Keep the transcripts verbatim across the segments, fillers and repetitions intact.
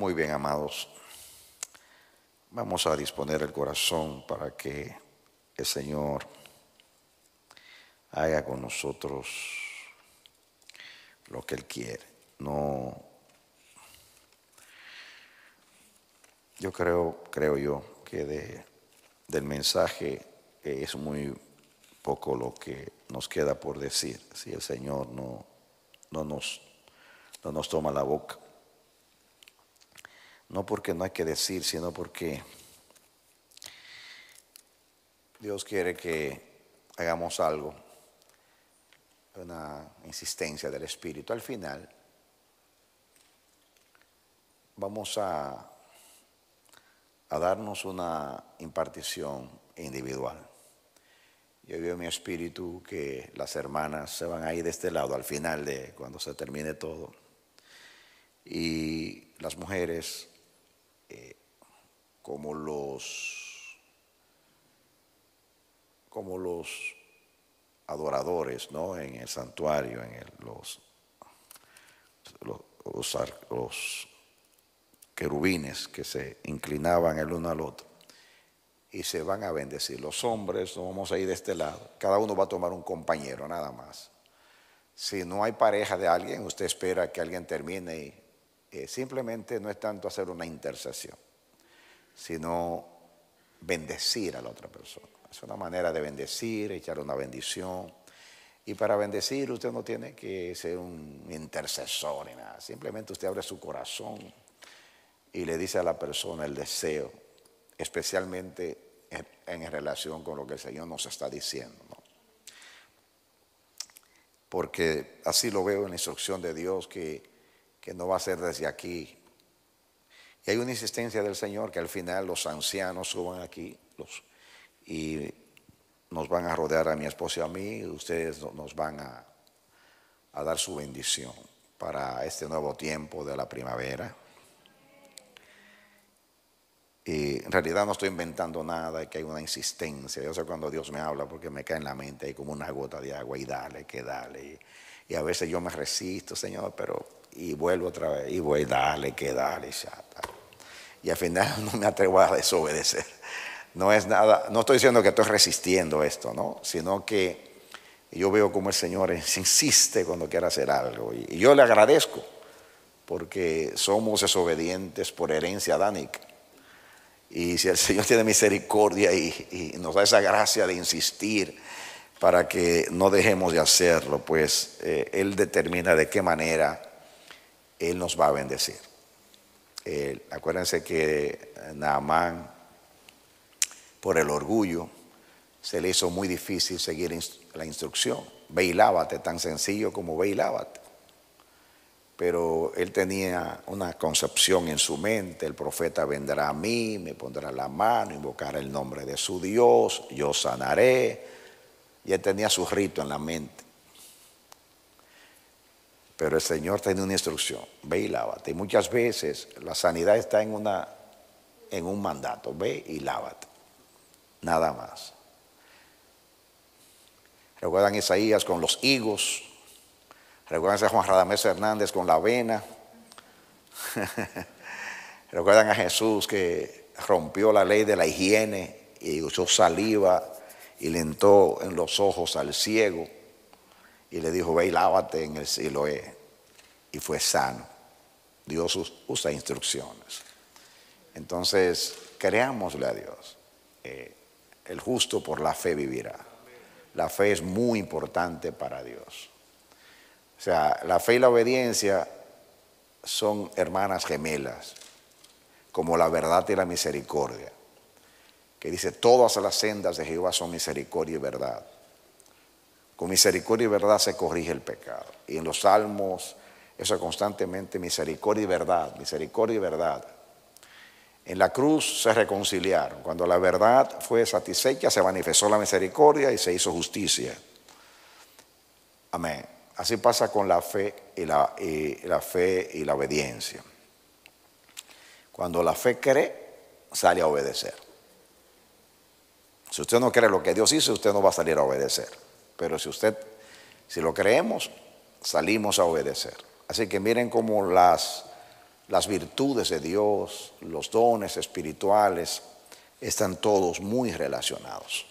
Muy bien, amados. Vamos a disponer el corazón para que el Señor haga con nosotros lo que Él quiere. No, yo creo, creo yo que de, del mensaje es muy poco lo que nos queda por decir si el Señor no, no, nos, no nos toma la boca. No porque no hay que decir, sino porque Dios quiere que hagamos algo, una insistencia del Espíritu. Al final vamos a, a darnos una impartición individual. Yo veo en mi espíritu que las hermanas se van a ir de este lado al final de cuando se termine todo. Y las mujeres, Eh, como los como los adoradores, ¿no?, en el santuario, en el, los, los, los, los querubines que se inclinaban el uno al otro y se van a bendecir. Los hombres no vamos a ir de este lado, cada uno va a tomar un compañero nada más. Si no hay pareja de alguien, usted espera que alguien termine y Eh, simplemente no es tanto hacer una intercesión, sino bendecir a la otra persona. Es una manera de bendecir, echar una bendición. Y para bendecir usted no tiene que ser un intercesor ni nada. Simplemente usted abre su corazón y le dice a la persona el deseo, especialmente en, en relación con lo que el Señor nos está diciendo, ¿no? Porque así lo veo en la instrucción de Dios, que que no va a ser desde aquí. Y hay una insistencia del Señor que al final los ancianos suban aquí los, y nos van a rodear a mi esposa y a mí, y ustedes nos van a, a dar su bendición para este nuevo tiempo de la primavera. Y en realidad no estoy inventando nada, que hay una insistencia. Yo sé cuando Dios me habla porque me cae en la mente ahí como una gota de agua y dale, que dale. Y, y a veces yo me resisto, Señor, pero... y vuelvo otra vez, y voy, dale, que dale, chata. Y al final no me atrevo a desobedecer. No es nada, no estoy diciendo que estoy resistiendo esto, ¿no?, sino que yo veo como el Señor insiste cuando quiere hacer algo. Y yo le agradezco, porque somos desobedientes por herencia adánica. Y si el Señor tiene misericordia y, y nos da esa gracia de insistir para que no dejemos de hacerlo, pues eh, Él determina de qué manera Él nos va a bendecir. Eh, acuérdense que Naamán, por el orgullo, se le hizo muy difícil seguir instru la instrucción. Ve y lávate, tan sencillo como ve y lávate. Pero él tenía una concepción en su mente: el profeta vendrá a mí, me pondrá la mano, invocará el nombre de su Dios, yo sanaré. Y él tenía su rito en la mente. Pero el Señor tiene una instrucción: ve y lávate. Y muchas veces la sanidad está en, una, en un mandato: ve y lávate. Nada más. Recuerdan Isaías con los higos. Recuerdan a Juan Radamés Hernández con la avena. Recuerdan a Jesús que rompió la ley de la higiene y usó saliva y le entró en los ojos al ciego. Y le dijo: ve y lávate en el Siloé. Y fue sano. Dios usa instrucciones. Entonces, creámosle a Dios. Eh, el justo por la fe vivirá. La fe es muy importante para Dios. O sea, la fe y la obediencia son hermanas gemelas, como la verdad y la misericordia. Que dice: todas las sendas de Jehová son misericordia y verdad. Con misericordia y verdad se corrige el pecado. Y en los salmos, eso es constantemente misericordia y verdad, misericordia y verdad. En la cruz se reconciliaron. Cuando la verdad fue satisfecha, se manifestó la misericordia y se hizo justicia. Amén. Así pasa con la fe y la, y la fe y la obediencia. Cuando la fe cree, sale a obedecer. Si usted no cree lo que Dios hizo, usted no va a salir a obedecer. Pero si usted, si lo creemos, salimos a obedecer. Así que miren cómo las, las virtudes de Dios, los dones espirituales, están todos muy relacionados.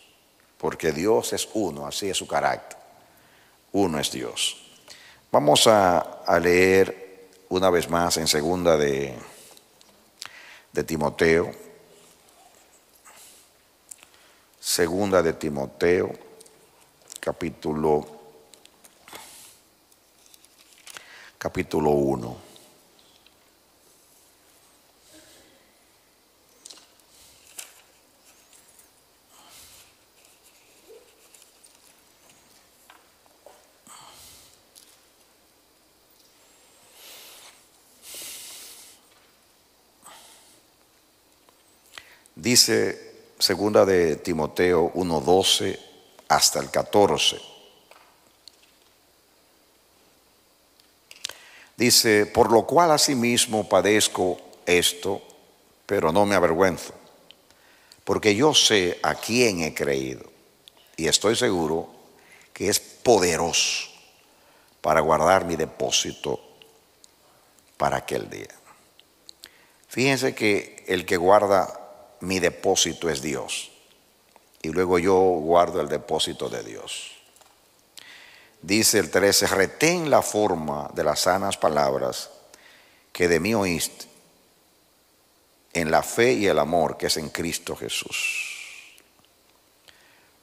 Porque Dios es uno, así es su carácter. Uno es Dios. Vamos a, a leer una vez más en Segunda de, de Timoteo. Segunda de Timoteo, capítulo, capítulo uno. Dice Segunda de Timoteo uno doce hasta el catorce. Dice, por lo cual asimismo padezco esto, pero no me avergüenzo, porque yo sé a quién he creído y estoy seguro que es poderoso para guardar mi depósito para aquel día. Fíjense que el que guarda mi depósito es Dios, y luego yo guardo el depósito de Dios. Dice el trece, retén la forma de las sanas palabras que de mí oíste en la fe y el amor que es en Cristo Jesús.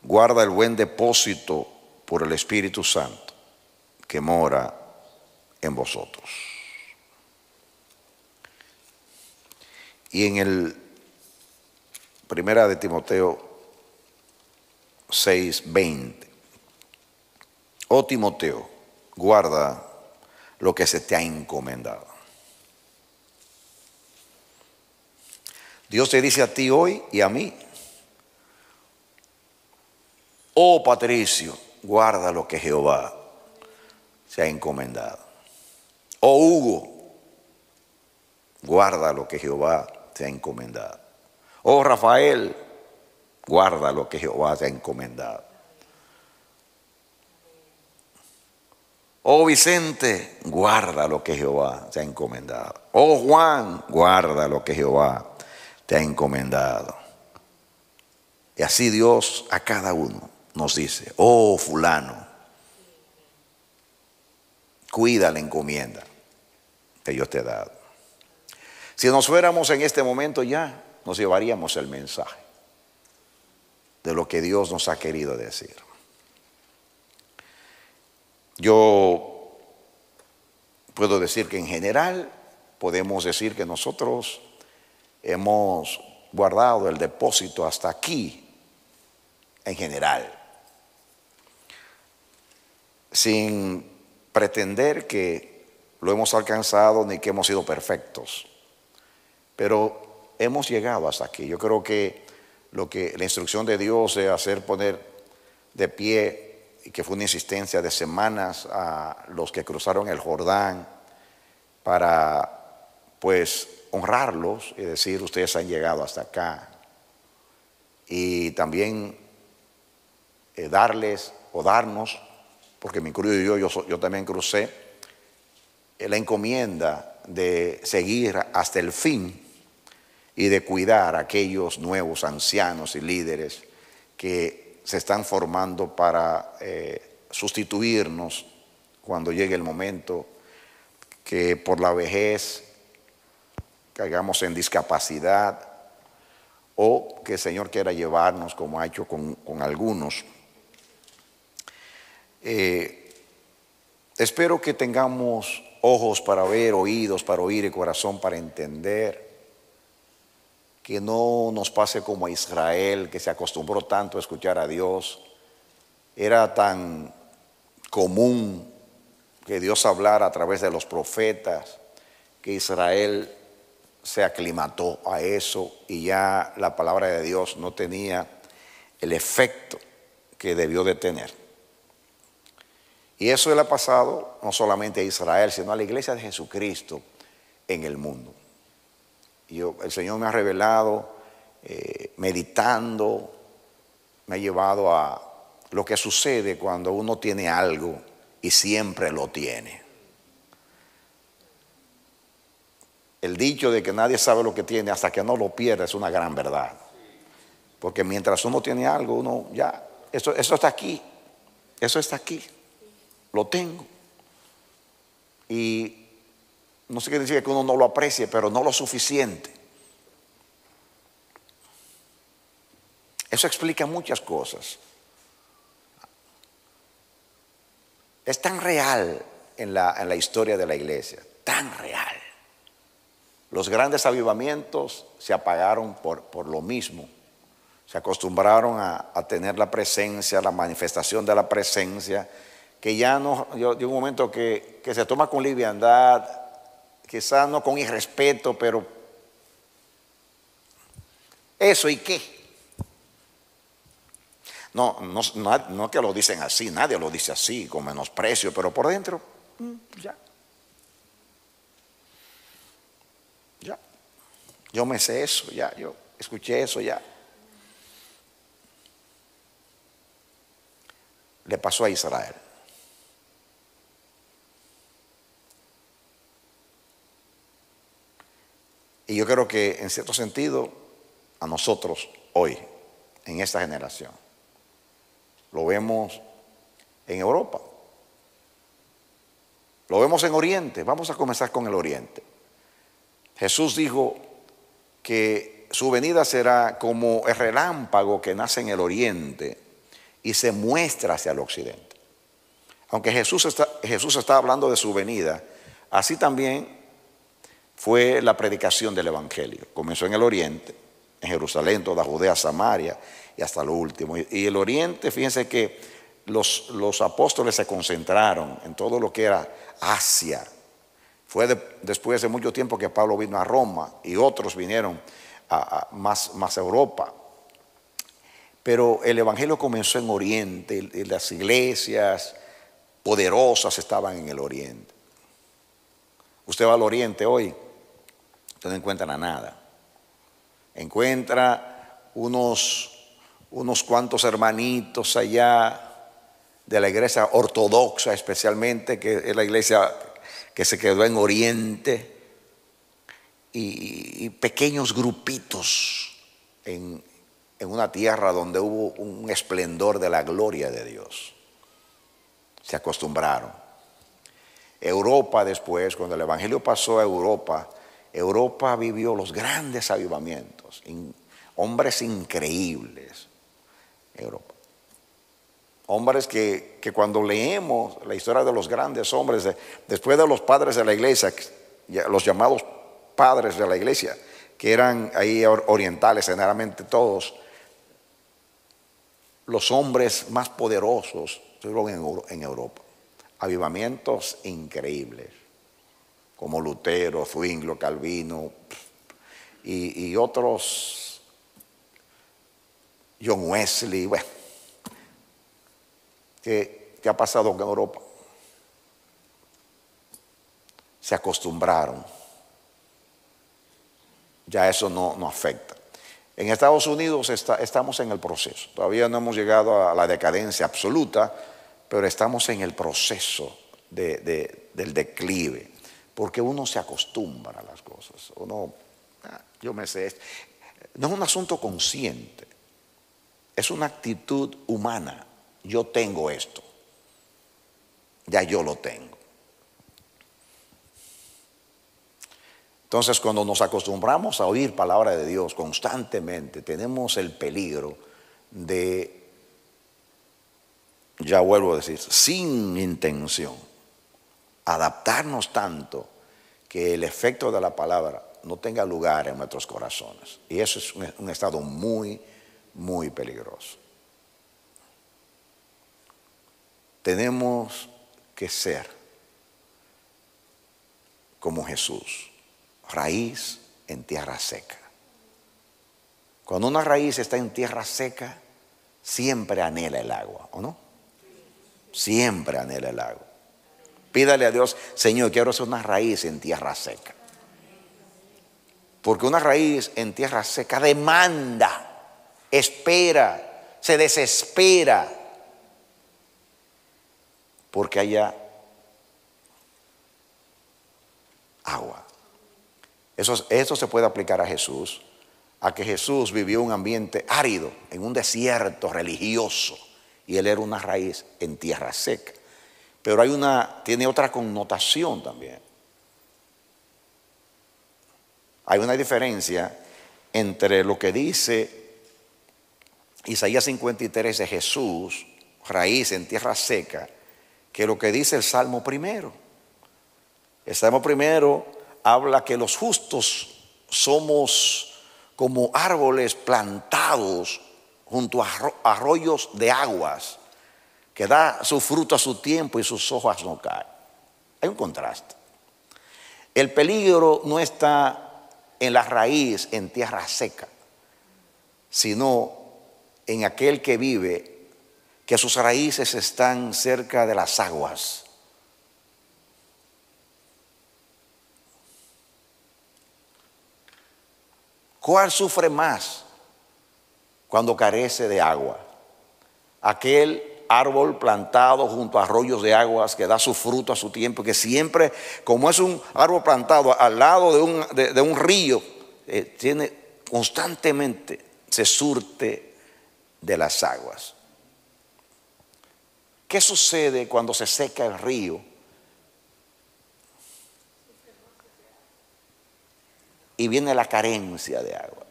Guarda el buen depósito por el Espíritu Santo que mora en vosotros. Y en el Primera de Timoteo seis veinte. Oh Timoteo, guarda lo que se te ha encomendado. Dios te dice a ti hoy y a mí: oh Patricio, guarda lo que Jehová se ha encomendado. Oh Hugo, guarda lo que Jehová te ha encomendado. Oh Rafael, guarda lo que Jehová te ha encomendado. Oh Vicente, guarda lo que Jehová te ha encomendado. Oh Juan, guarda lo que Jehová te ha encomendado. Y así Dios a cada uno nos dice, oh fulano, cuida la encomienda que yo te he dado. Si nos fuéramos en este momento ya, nos llevaríamos el mensaje de lo que Dios nos ha querido decir. Yo puedo decir que en general podemos decir que nosotros hemos guardado el depósito hasta aquí, en general, sin pretender que lo hemos alcanzado ni que hemos sido perfectos, pero hemos llegado hasta aquí. Yo creo que, lo que la instrucción de Dios de hacer poner de pie, y que fue una insistencia de semanas a los que cruzaron el Jordán para pues honrarlos y decir ustedes han llegado hasta acá, y también eh, darles o darnos, porque me incluyo yo, yo, yo también crucé, eh, la encomienda de seguir hasta el fin y de cuidar a aquellos nuevos ancianos y líderes que se están formando para eh, sustituirnos cuando llegue el momento que por la vejez caigamos en discapacidad, o que el Señor quiera llevarnos como ha hecho con, con algunos. Eh, espero que tengamos ojos para ver, oídos para oír y corazón para entender. Que no nos pase como a Israel, que se acostumbró tanto a escuchar a Dios. Era tan común que Dios hablara a través de los profetas, que Israel se aclimató a eso y ya la palabra de Dios no tenía el efecto que debió de tener. Y eso le ha pasado no solamente a Israel, sino a la iglesia de Jesucristo en el mundo. Yo, el Señor me ha revelado, eh, meditando, me ha llevado a lo que sucede cuando uno tiene algo y siempre lo tiene. El dicho de que nadie sabe lo que tiene hasta que no lo pierda es una gran verdad. Porque mientras uno tiene algo, uno ya, eso, eso está aquí, eso está aquí, lo tengo. Y no se quiere decir que uno no lo aprecie, pero no lo suficiente. Eso explica muchas cosas. Es tan real en la, en la historia de la iglesia, tan real. Los grandes avivamientos se apagaron por, por lo mismo. Se acostumbraron a, a tener la presencia, la manifestación de la presencia, que ya no, yo, de un momento que, que se toma con liviandad, quizás no con irrespeto, pero eso ¿y qué? No, no, no, no que lo dicen así, nadie lo dice así, con menosprecio, pero por dentro, ya. Ya. Yo me sé eso, ya, yo escuché eso, ya. Le pasó a Israel. Y yo creo que en cierto sentido a nosotros hoy, en esta generación, lo vemos en Europa, lo vemos en Oriente. Vamos a comenzar con el Oriente. Jesús dijo que su venida será como el relámpago que nace en el Oriente y se muestra hacia el occidente. Aunque Jesús está, Jesús está hablando de su venida, así también fue la predicación del evangelio. Comenzó en el oriente, en Jerusalén, toda Judea, Samaria y hasta lo último. Y el oriente, fíjense que los, los apóstoles se concentraron en todo lo que era Asia. Fue de, después de mucho tiempo que Pablo vino a Roma y otros vinieron a, a más, más a Europa. Pero el evangelio comenzó en Oriente, y las iglesias poderosas estaban en el Oriente. Usted va al Oriente hoy, usted no encuentra nada. Encuentra unos, unos cuantos hermanitos allá de la iglesia ortodoxa, especialmente, que es la iglesia que se quedó en Oriente, y, y pequeños grupitos en en una tierra donde hubo un esplendor de la gloria de Dios. Se acostumbraron. Europa después, cuando el evangelio pasó a Europa, Europa vivió los grandes avivamientos, in, hombres increíbles. Europa. Hombres que, que cuando leemos la historia de los grandes hombres, de, después de los padres de la iglesia, los llamados padres de la iglesia, que eran ahí orientales generalmente todos, los hombres más poderosos en Europa. Avivamientos increíbles, como Lutero, Zwinglio, Calvino y, y otros, John Wesley, bueno, que, que ha pasado en Europa. Se acostumbraron. Ya eso no, no afecta. En Estados Unidos está, estamos en el proceso. Todavía no hemos llegado a la decadencia absoluta, pero estamos en el proceso de, de, del declive, porque uno se acostumbra a las cosas. Uno, ah, yo me sé esto. No es un asunto consciente, es una actitud humana. Yo tengo esto, ya yo lo tengo. Entonces, cuando nos acostumbramos a oír palabra de Dios constantemente, tenemos el peligro de, ya vuelvo a decir, sin intención, adaptarnos tanto que el efecto de la palabra no tenga lugar en nuestros corazones. Y eso es un, un estado muy, muy peligroso. Tenemos que ser como Jesús. Raíz en tierra seca. Cuando una raíz está en tierra seca, siempre anhela el agua, ¿o no? Siempre anhela el agua. Pídale a Dios, Señor, quiero ser una raíz en tierra seca. Porque una raíz en tierra seca demanda, espera, se desespera, porque haya agua. Eso, esto se puede aplicar a Jesús, a que Jesús vivió un ambiente árido, en un desierto religioso, y él era una raíz en tierra seca. Pero hay una, tiene otra connotación también. Hay una diferencia entre lo que dice Isaías cincuenta y tres de Jesús, raíz en tierra seca, que lo que dice el Salmo primero. El Salmo primero habla que los justos somos como árboles plantados junto a arroyos de aguas, que da su fruto a su tiempo y sus hojas no caen. Hay un contraste. El peligro no está en la raíz en tierra seca, sino en aquel que vive, que sus raíces están cerca de las aguas. ¿Cuál sufre más cuando carece de agua? Aquel árbol plantado junto a arroyos de aguas, que da su fruto a su tiempo, que siempre, como es un árbol plantado al lado de un, de, de un río, eh, tiene, constantemente se surte de las aguas. ¿Qué sucede cuando se seca el río y viene la carencia de agua?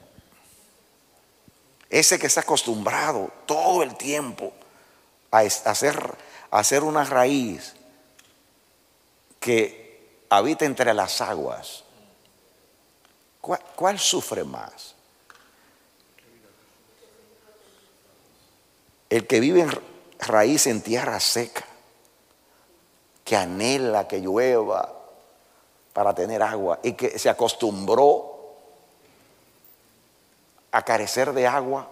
Ese que está acostumbrado todo el tiempo a hacer, a hacer una raíz que habita entre las aguas, ¿cuál, cuál sufre más? El que vive en raíz en tierra seca, que anhela que llueva para tener agua, y que se acostumbró a carecer de agua.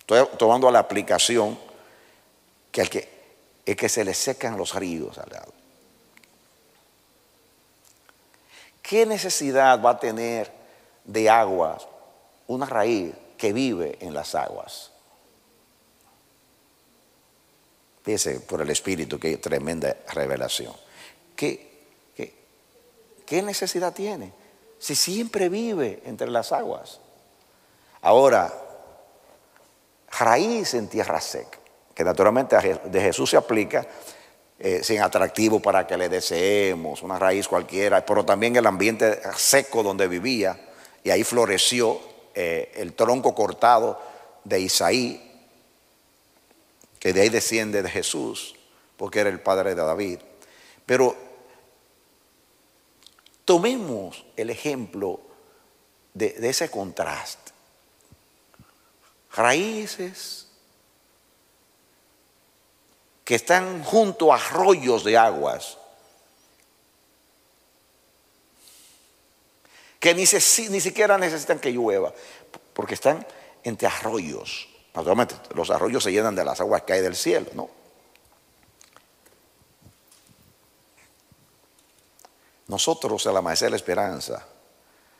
Estoy tomando la aplicación que el que, el que se le secan los ríos al lado. ¿Qué necesidad va a tener de agua una raíz que vive en las aguas? Fíjense por el Espíritu, qué tremenda revelación. ¿Qué ¿Qué necesidad tiene si siempre vive entre las aguas? Ahora, raíz en tierra seca, que naturalmente de Jesús se aplica, eh, sin atractivo para que le deseemos, una raíz cualquiera, pero también el ambiente seco donde vivía, y ahí floreció eh, el tronco cortado de Isaí, que de ahí desciende de Jesús, porque era el padre de David. Pero tomemos el ejemplo de, de ese contraste. Raíces que están junto a arroyos de aguas, que ni, se, ni siquiera necesitan que llueva, porque están entre arroyos. Naturalmente, los arroyos se llenan de las aguas que hay del cielo, ¿no? Nosotros, al amanecer de la esperanza,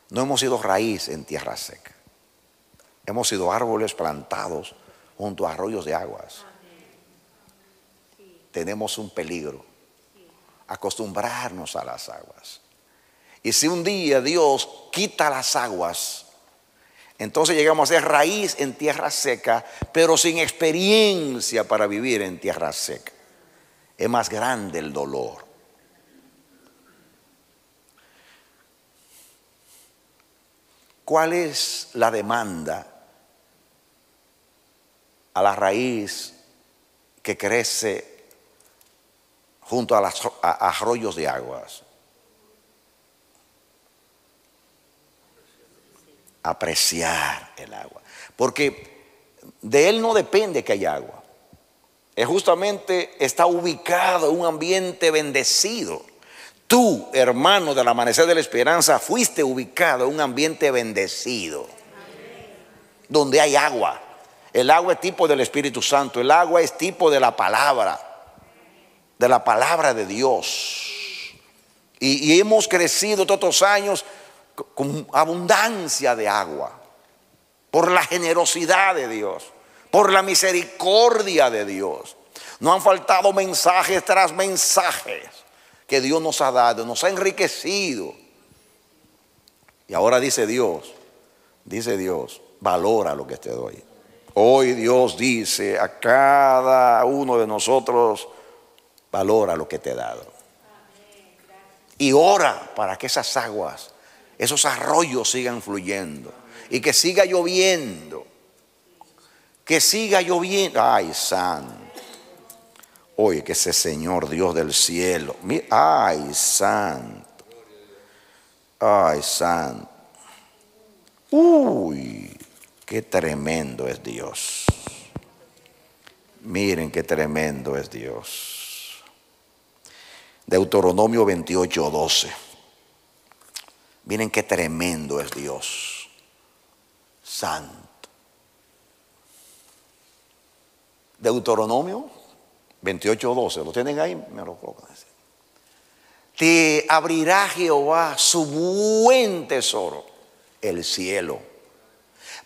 no hemos sido raíz en tierra seca. Hemos sido árboles plantados junto a arroyos de aguas. Sí. Tenemos un peligro: acostumbrarnos a las aguas. Y si un día Dios quita las aguas, entonces llegamos a ser raíz en tierra seca, pero sin experiencia para vivir en tierra seca. Es más grande el dolor. ¿Cuál es la demanda a la raíz que crece junto a, las, a, a arroyos de aguas? Apreciar el agua. Porque de él no depende que haya agua. Es justamente, está ubicado en un ambiente bendecido. Tú, hermano del amanecer de la esperanza, fuiste ubicado en un ambiente bendecido. Amén. Donde hay agua. El agua es tipo del Espíritu Santo. El agua es tipo de la palabra, de la palabra de Dios. Y, y hemos crecido todos los años con abundancia de agua, por la generosidad de Dios, por la misericordia de Dios. No han faltado mensajes tras mensajes que Dios nos ha dado, nos ha enriquecido. Y ahora dice Dios, dice Dios, valora lo que te doy. Hoy Dios dice a cada uno de nosotros, valora lo que te he dado. Y ora para que esas aguas, esos arroyos sigan fluyendo. Y que siga lloviendo. Que siga lloviendo. Ay, santo. Oye, que ese Señor Dios del cielo. Ay, santo. Ay, santo. Uy, qué tremendo es Dios. Miren qué tremendo es Dios. Deuteronomio veintiocho, doce. Miren qué tremendo es Dios. Santo. Deuteronomio veintiocho, doce. ¿Lo tienen ahí? Me lo colocan así. Te abrirá Jehová su buen tesoro, el cielo,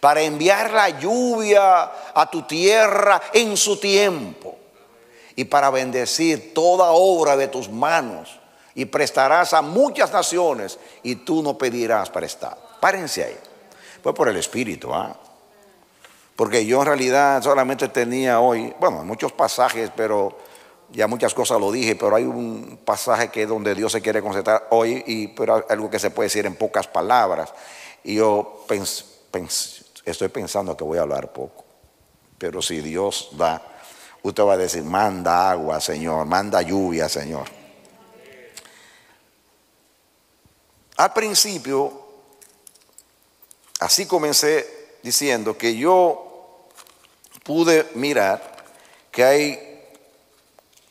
para enviar la lluvia a tu tierra en su tiempo y para bendecir toda obra de tus manos, y prestarás a muchas naciones y tú no pedirás prestado. Párense ahí. Fue por el Espíritu, ¿ah? ¿eh? Porque yo en realidad solamente tenía hoy, bueno, muchos pasajes, pero ya muchas cosas lo dije, pero hay un pasaje que es donde Dios se quiere concentrar hoy, y, pero algo que se puede decir en pocas palabras. Y yo pens, pens, estoy pensando que voy a hablar poco, pero si Dios da, usted va a decir, manda agua, Señor, manda lluvia, Señor. Al principio, así comencé diciendo que yo pude mirar que hay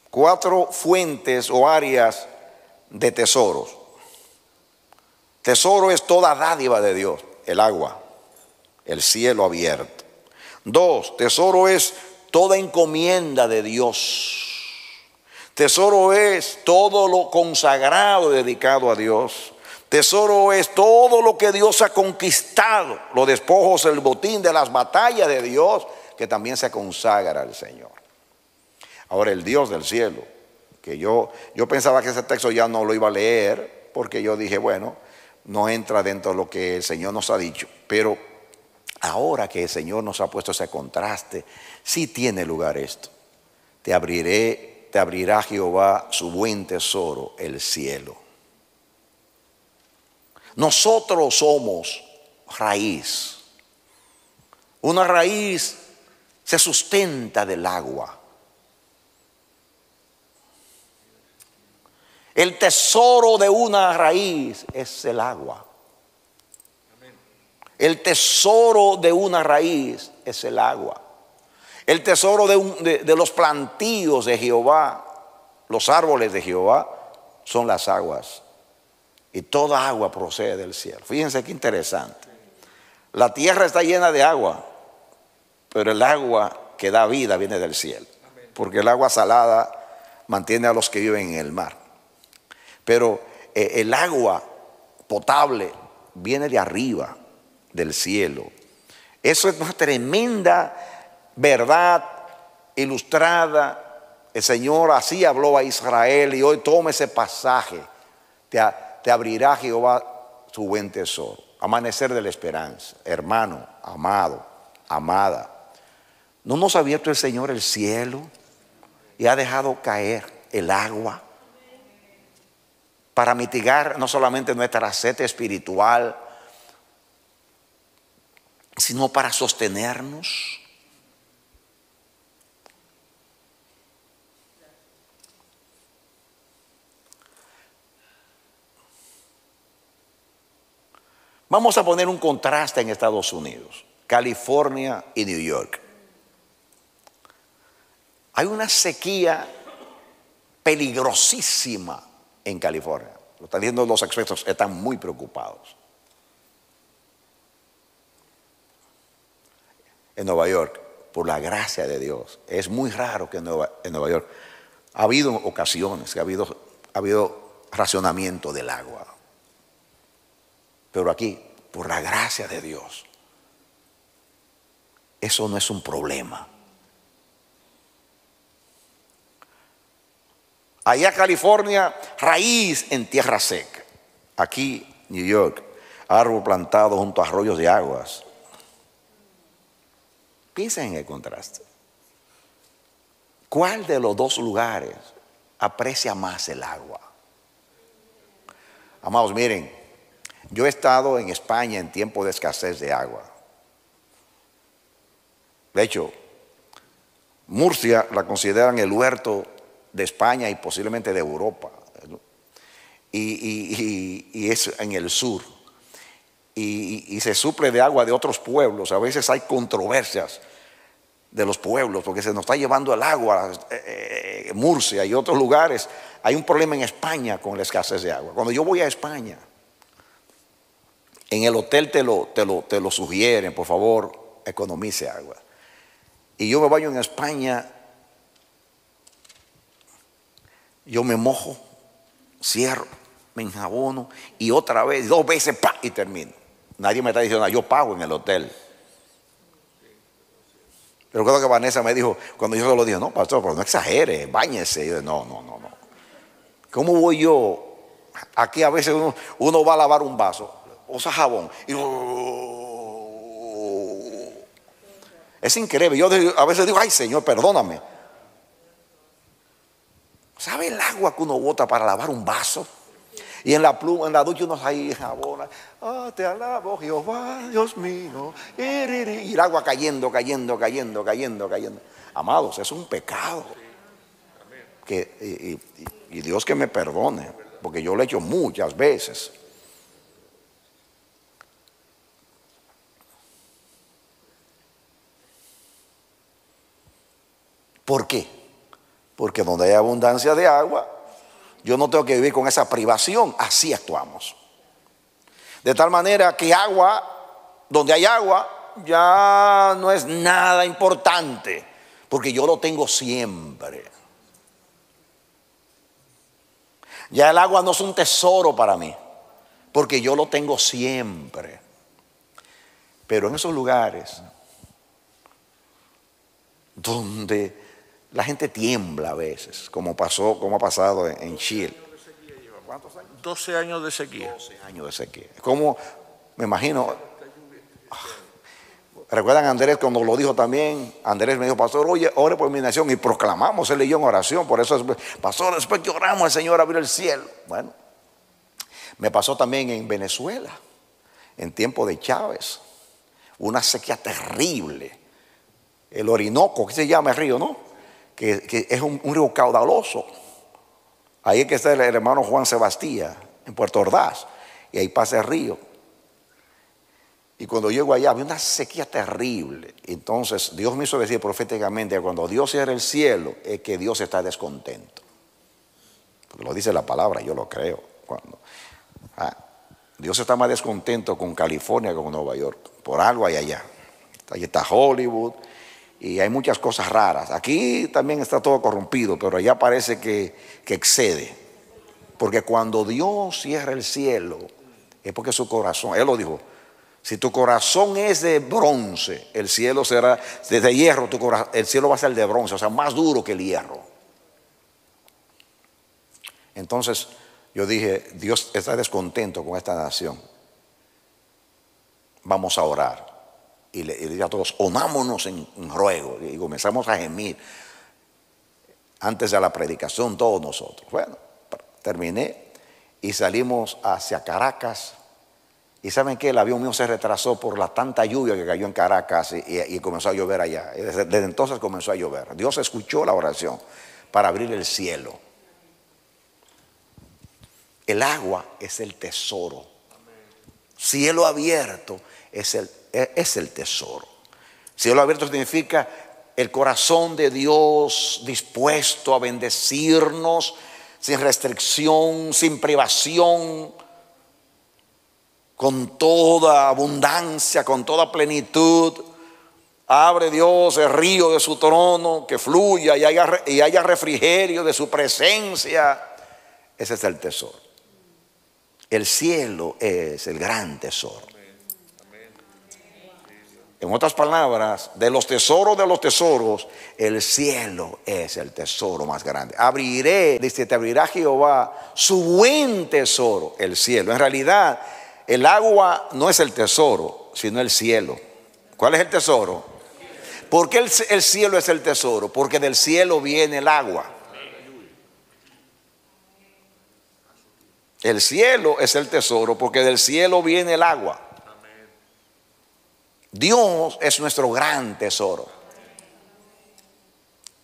cuatro fuentes o áreas de tesoros. Tesoro es toda dádiva de Dios, el agua, el cielo abierto. Dos, tesoro es toda encomienda de Dios. Tesoro es todo lo consagrado, dedicado a Dios. Tesoro es todo lo que Dios ha conquistado, los despojos, el botín de las batallas de Dios, que también se consagra al Señor. Ahora, el Dios del cielo, que yo, yo pensaba que ese texto ya no lo iba a leer, porque yo dije, bueno, no entra dentro de lo que el Señor nos ha dicho. Pero ahora que el Señor nos ha puesto ese contraste, sí tiene lugar esto. Te abriré, te abrirá Jehová su buen tesoro, el cielo. Nosotros somos raíz. Una raíz se sustenta del agua. El tesoro de una raíz es el agua. El tesoro de una raíz es el agua. El tesoro de, un, de, de los plantíos de Jehová, los árboles de Jehová, son las aguas. Y toda agua procede del cielo. Fíjense qué interesante. La tierra está llena de agua, pero el agua que da vida viene del cielo. Porque el agua salada mantiene a los que viven en el mar. Pero eh, el agua potable viene de arriba, del cielo. Eso es una tremenda verdad ilustrada. El Señor así habló a Israel, y hoy toma ese pasaje. Te, te abrirá Jehová su buen tesoro. Amanecer de la esperanza. Hermano, amado, amada. ¿No nos ha abierto el Señor el cielo y ha dejado caer el agua para mitigar no solamente nuestra sed espiritual, sino para sostenernos? Vamos a poner un contraste en Estados Unidos, California y Nueva York. Hay una sequía peligrosísima en California. Lo están diciendo los expertos, están muy preocupados. En Nueva York, por la gracia de Dios, es muy raro que en Nueva, en Nueva York ha habido ocasiones que ha habido, ha habido racionamiento del agua. Pero aquí, por la gracia de Dios, eso no es un problema. Allá California, raíz en tierra seca. Aquí New York, árbol plantado junto a arroyos de aguas. Piensen en el contraste. ¿Cuál de los dos lugares aprecia más el agua? Amados, miren, yo he estado en España en tiempo de escasez de agua. De hecho, Murcia la consideran el huerto de España y posiblemente de Europa. Y, y, y, y es en el sur. Y, y se suple de agua de otros pueblos. A veces hay controversias de los pueblos, porque se nos está llevando el agua eh, Murcia y otros lugares. Hay un problema en España con la escasez de agua. Cuando yo voy a España, en el hotel te lo, te lo, te lo sugieren, por favor, economice agua. Y yo me baño en España, yo me mojo, cierro, me enjabono y otra vez, dos veces, ¡pa!, y termino. Nadie me está diciendo nada, yo pago en el hotel. Pero recuerdo que Vanessa me dijo, cuando yo solo dije, no, pastor, pero no exagere, báñese. Yo dije, no, no, no, no. ¿Cómo voy yo? Aquí a veces uno, uno va a lavar un vaso, usa jabón. Y, oh, es increíble. Yo a veces digo, ay, Señor, perdóname. ¿Sabe el agua que uno bota para lavar un vaso? Y en la pluma, en la ducha uno ahí jabona. Oh, te alabo Jehová, Dios mío. Y el agua cayendo, cayendo, cayendo, cayendo, cayendo. Amados, es un pecado. Que, y, y, y Dios que me perdone, porque yo lo he hecho muchas veces. ¿Por qué? Porque donde hay abundancia de agua, yo no tengo que vivir con esa privación. Así actuamos. De tal manera que agua, donde hay agua, ya no es nada importante, porque yo lo tengo siempre. Ya el agua no es un tesoro para mí, porque yo lo tengo siempre. Pero en esos lugares donde la gente tiembla a veces, como pasó, como ha pasado en, en Chile. ¿Cuántos años? doce años de sequía. doce años de sequía. Como me imagino. ¿Recuerdan a Andrés cuando lo dijo también? Andrés me dijo, pastor, oye, ore por mi nación. Y proclamamos, él y yo en oración. Por eso, pastor, después que oramos, el Señor abrió el cielo. Bueno, me pasó también en Venezuela, en tiempo de Chávez. Una sequía terrible. El Orinoco, ¿qué se llama el río, no? Que, que es un, un río caudaloso. Ahí es que está el hermano Juan Sebastián, en Puerto Ordaz, y ahí pasa el río. Y cuando llego allá había una sequía terrible. Entonces Dios me hizo decir proféticamente que cuando Dios cierra el cielo es que Dios está descontento. Porque lo dice la palabra, yo lo creo. Cuando, ah, Dios está más descontento con California que con Nueva York. Por algo hay allá. Ahí está Hollywood. Y hay muchas cosas raras. Aquí también está todo corrompido, pero allá parece que, que excede. Porque cuando Dios cierra el cielo, es porque su corazón, Él lo dijo, si tu corazón es de bronce, el cielo será, de hierro, tu corazón, el cielo va a ser de bronce, o sea, más duro que el hierro. Entonces, yo dije, Dios está descontento con esta nación. Vamos a orar. Y le, y le dije a todos, unámonos en, en ruego. Y comenzamos a gemir antes de la predicación todos nosotros. Bueno, terminé y salimos hacia Caracas. Y ¿saben qué? El avión mío se retrasó por la tanta lluvia que cayó en Caracas. Y, y, y comenzó a llover allá. Y desde, desde entonces comenzó a llover. Dios escuchó la oración para abrir el cielo. El agua es el tesoro. Cielo abierto es el tesoro. Es el tesoro. Cielo abierto significa el corazón de Dios dispuesto a bendecirnos sin restricción, sin privación, con toda abundancia, con toda plenitud. Abre Dios el río de su trono, que fluya y haya, y haya refrigerio de su presencia. Ese es el tesoro. El cielo es el gran tesoro. En otras palabras, de los tesoros de los tesoros, el cielo es el tesoro más grande. Abriré, dice, te abrirá Jehová su buen tesoro, el cielo. En realidad, El agua no es el tesoro, sino el cielo. ¿Cuál es el tesoro? ¿Por qué el, el cielo es el tesoro? Porque del cielo viene el agua. El cielo es el tesoro porque del cielo viene el agua. Dios es nuestro gran tesoro.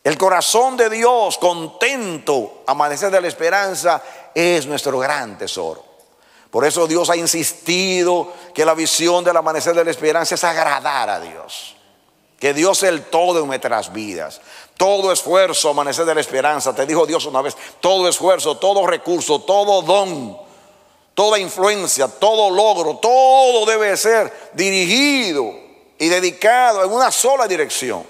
El corazón de Dios, contento, amanecer de la esperanza, es nuestro gran tesoro. Por eso Dios ha insistido que la visión del amanecer de la esperanza es agradar a Dios. Que Dios es el todo en nuestras vidas. Todo esfuerzo, amanecer de la esperanza, te dijo Dios una vez, todo esfuerzo, todo recurso, todo don, toda influencia, todo logro, todo debe ser dirigido y dedicado en una sola dirección.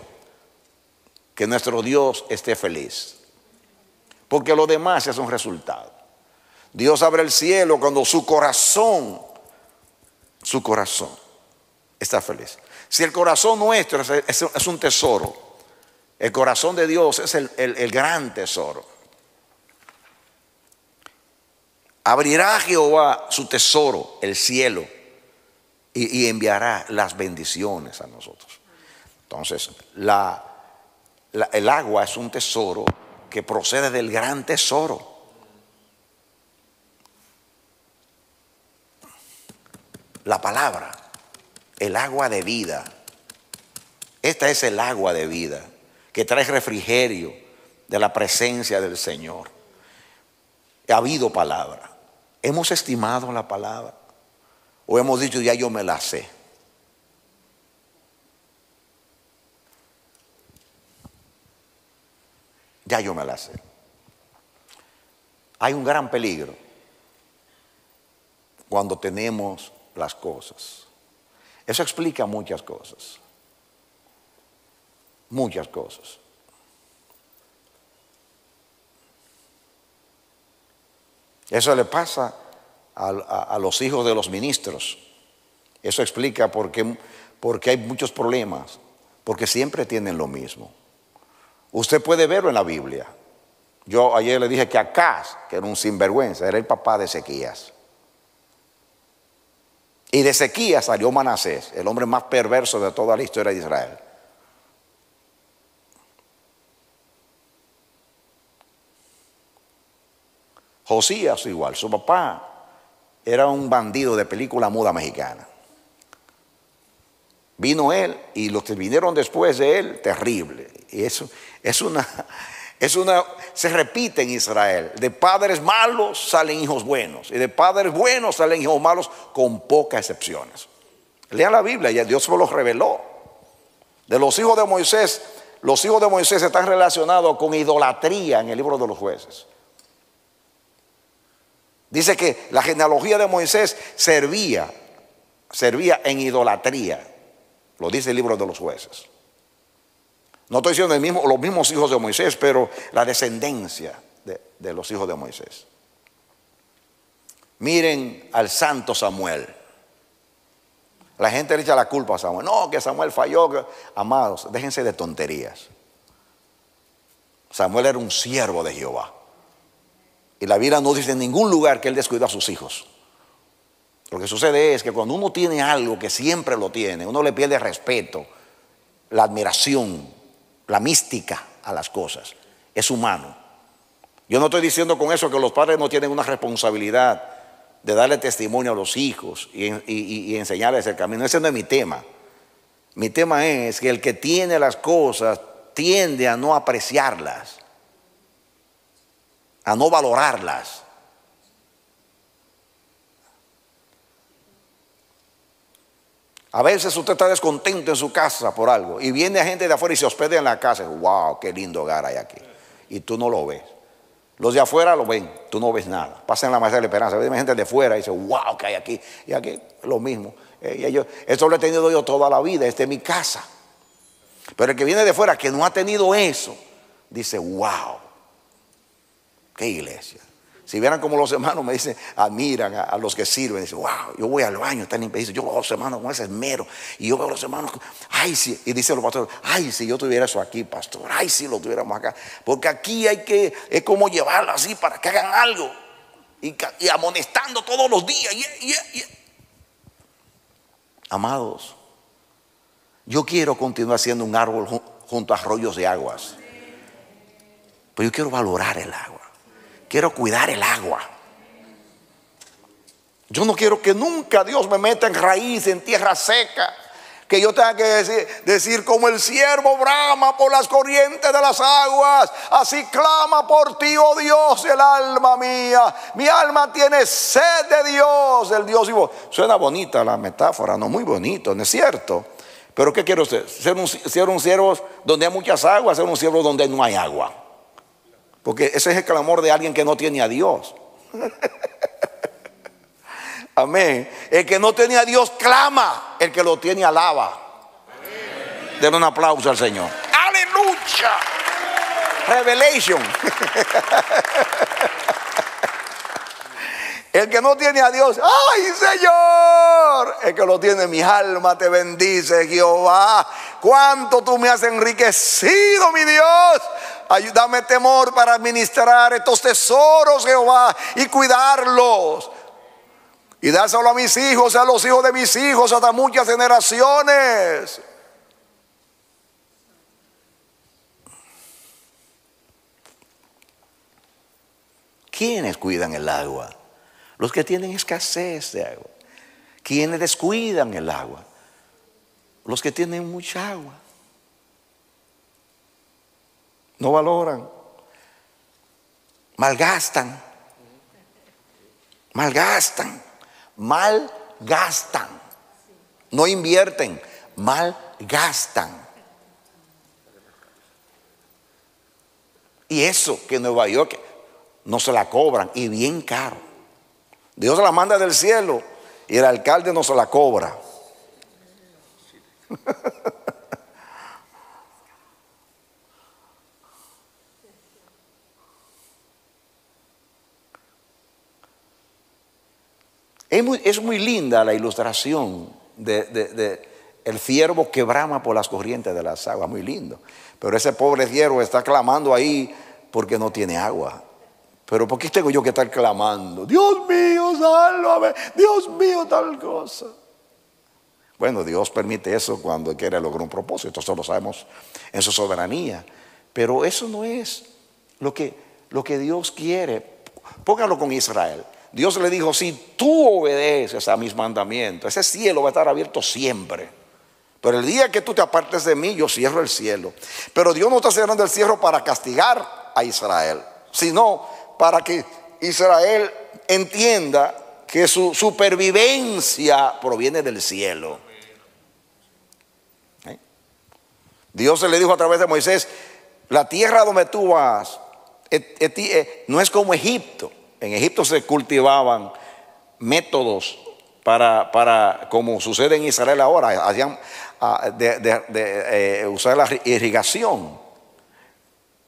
Que nuestro Dios esté feliz. Porque lo demás es un resultado. Dios abre el cielo cuando su corazón, su corazón está feliz. Si el corazón nuestro es un tesoro, el corazón de Dios es el, el, el gran tesoro. Abrirá Jehová su tesoro, el cielo, y, y enviará las bendiciones a nosotros. Entonces, la, la, el agua es un tesoro que procede del gran tesoro. La palabra, el agua de vida. Esta es el agua de vida que trae refrigerio de la presencia del Señor. Ha habido palabra. Hemos estimado la palabra. O hemos dicho, ya yo me la sé. Ya yo me la sé. Hay un gran peligro cuando tenemos las cosas. Eso explica muchas cosas. Muchas cosas. Eso le pasa a, a, a los hijos de los ministros. Eso explica por qué, porque hay muchos problemas, porque siempre tienen lo mismo. Usted puede verlo en la Biblia. Yo ayer le dije que Acaz, que era un sinvergüenza, era el papá de Ezequías. Y de Ezequías salió Manasés, el hombre más perverso de toda la historia de Israel. Josías igual, su papá era un bandido de película muda mexicana. Vino él y los que vinieron después de él, terrible. Y eso es una, es una, se repite en Israel. De padres malos salen hijos buenos y de padres buenos salen hijos malos con pocas excepciones. Lean la Biblia, ya Dios se los reveló. De los hijos de Moisés, los hijos de Moisés están relacionados con idolatría en el libro de los Jueces. Dice que la genealogía de Moisés servía, servía en idolatría. Lo dice el libro de los Jueces. No estoy diciendo el mismo, los mismos hijos de Moisés, pero la descendencia de, de los hijos de Moisés. Miren al santo Samuel. La gente le echa la culpa a Samuel. No, que Samuel falló. Que... Amados, déjense de tonterías. Samuel era un siervo de Jehová. Y la Biblia no dice en ningún lugar que él descuidó a sus hijos. Lo que sucede es que cuando uno tiene algo que siempre lo tiene, uno le pierde el respeto, la admiración, la mística a las cosas. Es humano. Yo no estoy diciendo con eso que los padres no tienen una responsabilidad de darle testimonio a los hijos y, y, y enseñarles el camino. Ese no es mi tema. Mi tema es que el que tiene las cosas tiende a no apreciarlas, a no valorarlas. A veces usted está descontento en su casa por algo y viene gente de afuera y se hospeda en la casa. Wow, qué lindo hogar hay aquí. Y tú no lo ves. Los de afuera lo ven, tú no ves nada. Pasa en la mesa de la esperanza. Viene gente de afuera y dice, wow, qué hay aquí. Y aquí lo mismo. Y yo, esto lo he tenido yo toda la vida, esta es mi casa. Pero el que viene de afuera que no ha tenido eso, dice, wow. ¿Qué iglesia? Si vieran como los hermanos me dicen, admiran a, a los que sirven. Dicen, wow, yo voy al baño, están impedidos. Yo veo a los hermanos con ese esmero. Y yo veo a los hermanos, ay, sí. Y dicen los pastores, ay, si yo tuviera eso aquí, pastor. Ay, si lo tuviéramos acá. Porque aquí hay que, es como llevarlo así para que hagan algo. Y, y amonestando todos los días. Yeah, yeah, yeah. Amados, yo quiero continuar siendo un árbol junto a arroyos de aguas, pero yo quiero valorar el agua, quiero cuidar el agua. Yo no quiero que nunca Dios me meta en raíz, en tierra seca, que yo tenga que decir, decir como el siervo brama por las corrientes de las aguas, así clama por ti, oh Dios, el alma mía. Mi alma tiene sed de Dios, el Dios vivo. Suena bonita la metáfora, no muy bonito, ¿no es cierto? Pero ¿qué quiero ser? Ser un, ser un siervo donde hay muchas aguas, ser un siervo donde no hay agua. Porque ese es el clamor de alguien que no tiene a Dios. Amén. El que no tiene a Dios clama, el que lo tiene alaba. Amén. Den un aplauso al Señor. Aleluya. Revelation. El que no tiene a Dios, ay Señor, el que lo tiene, mi alma te bendice, Jehová. Cuánto tú me has enriquecido, mi Dios. Ayúdame, temor, para administrar estos tesoros, Jehová, y cuidarlos. Y dáselo a mis hijos, a los hijos de mis hijos, hasta muchas generaciones. ¿Quiénes cuidan el agua? Los que tienen escasez de agua. ¿Quiénes descuidan el agua? Los que tienen mucha agua. No valoran. Malgastan. Malgastan. Malgastan. No invierten, malgastan. Y eso que en Nueva York no se la cobran, y bien caro. Dios la manda del cielo y el alcalde no se la cobra. Es muy, es muy linda la ilustración de, de, de el ciervo que brama por las corrientes de las aguas, muy lindo. Pero ese pobre ciervo está clamando ahí porque no tiene agua. Pero ¿por qué tengo yo que estar clamando? Dios mío, sálvame, Dios mío, tal cosa. Bueno, Dios permite eso cuando quiere lograr un propósito, eso lo sabemos en su soberanía. Pero eso no es lo que, lo que Dios quiere. Póngalo con Israel. Dios le dijo, si tú obedeces a mis mandamientos, ese cielo va a estar abierto siempre. Pero el día que tú te apartes de mí, yo cierro el cielo. Pero Dios no está cerrando el cielo para castigar a Israel, sino para que Israel entienda que su supervivencia proviene del cielo. ¿Eh? Dios le dijo a través de Moisés, la tierra donde tú vas et, et, et, no es como Egipto. En Egipto se cultivaban métodos para, para como sucede en Israel ahora, hacían, de, de, de eh, usar la irrigación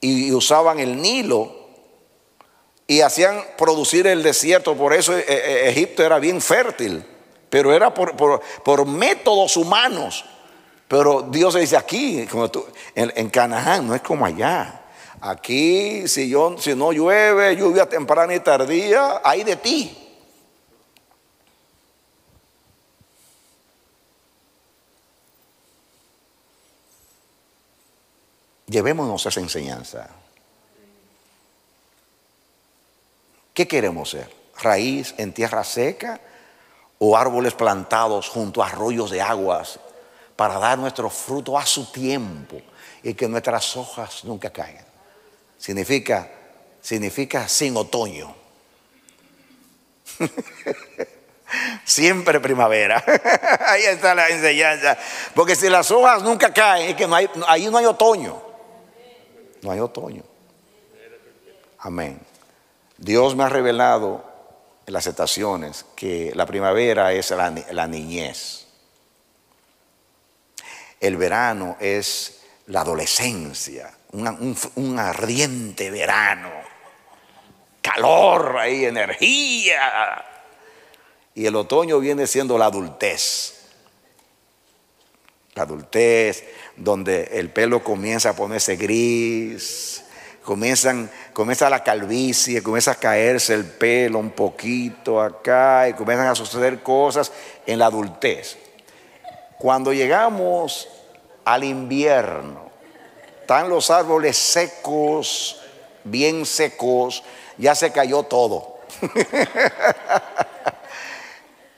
y usaban el Nilo y hacían producir el desierto. Por eso eh, eh, Egipto era bien fértil, pero era por, por, por métodos humanos. Pero Dios dice aquí, como tú, en, en Canaán no es como allá. Aquí, si, yo, si no llueve, lluvia temprana y tardía, hay de ti. Llevémonos esa enseñanza. ¿Qué queremos ser? ¿Raíz en tierra seca o árboles plantados junto a arroyos de aguas para dar nuestro fruto a su tiempo y que nuestras hojas nunca caigan? Significa, significa sin otoño. Siempre primavera. Ahí está la enseñanza. Porque si las hojas nunca caen, es que no hay, ahí no hay otoño. No hay otoño. Amén. Dios me ha revelado en las estaciones que la primavera es la, la niñez. El verano es la adolescencia. Una, un, un ardiente verano, calor ahí, energía. Y el otoño viene siendo la adultez. La adultez donde el pelo comienza a ponerse gris, comienzan, comienza la calvicie, comienza a caerse el pelo un poquito acá y comienzan a suceder cosas en la adultez. Cuando llegamos al invierno, están los árboles secos, bien secos, ya se cayó todo.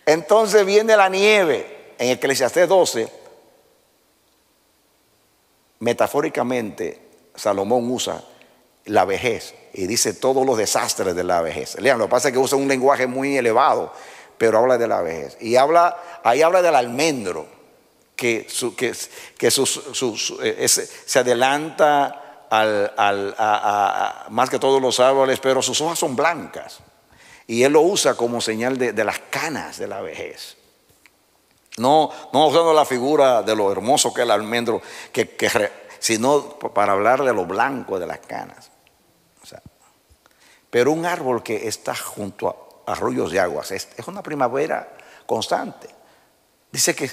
Entonces viene la nieve. En Eclesiastés doce, metafóricamente, Salomón usa la vejez y dice todos los desastres de la vejez. Lean, lo que pasa es que usa un lenguaje muy elevado, pero habla de la vejez. Y habla, ahí habla del almendro, que, su, que, que su, su, su, es, se adelanta al, al, a, a, a, más que todos los árboles, pero sus hojas son blancas. Y él lo usa como señal de, de las canas de la vejez. No, no usando la figura de lo hermoso que es el almendro, que, que, sino para hablar de lo blanco de las canas. O sea, pero un árbol que está junto a arroyos de aguas, es una primavera constante. Dice que,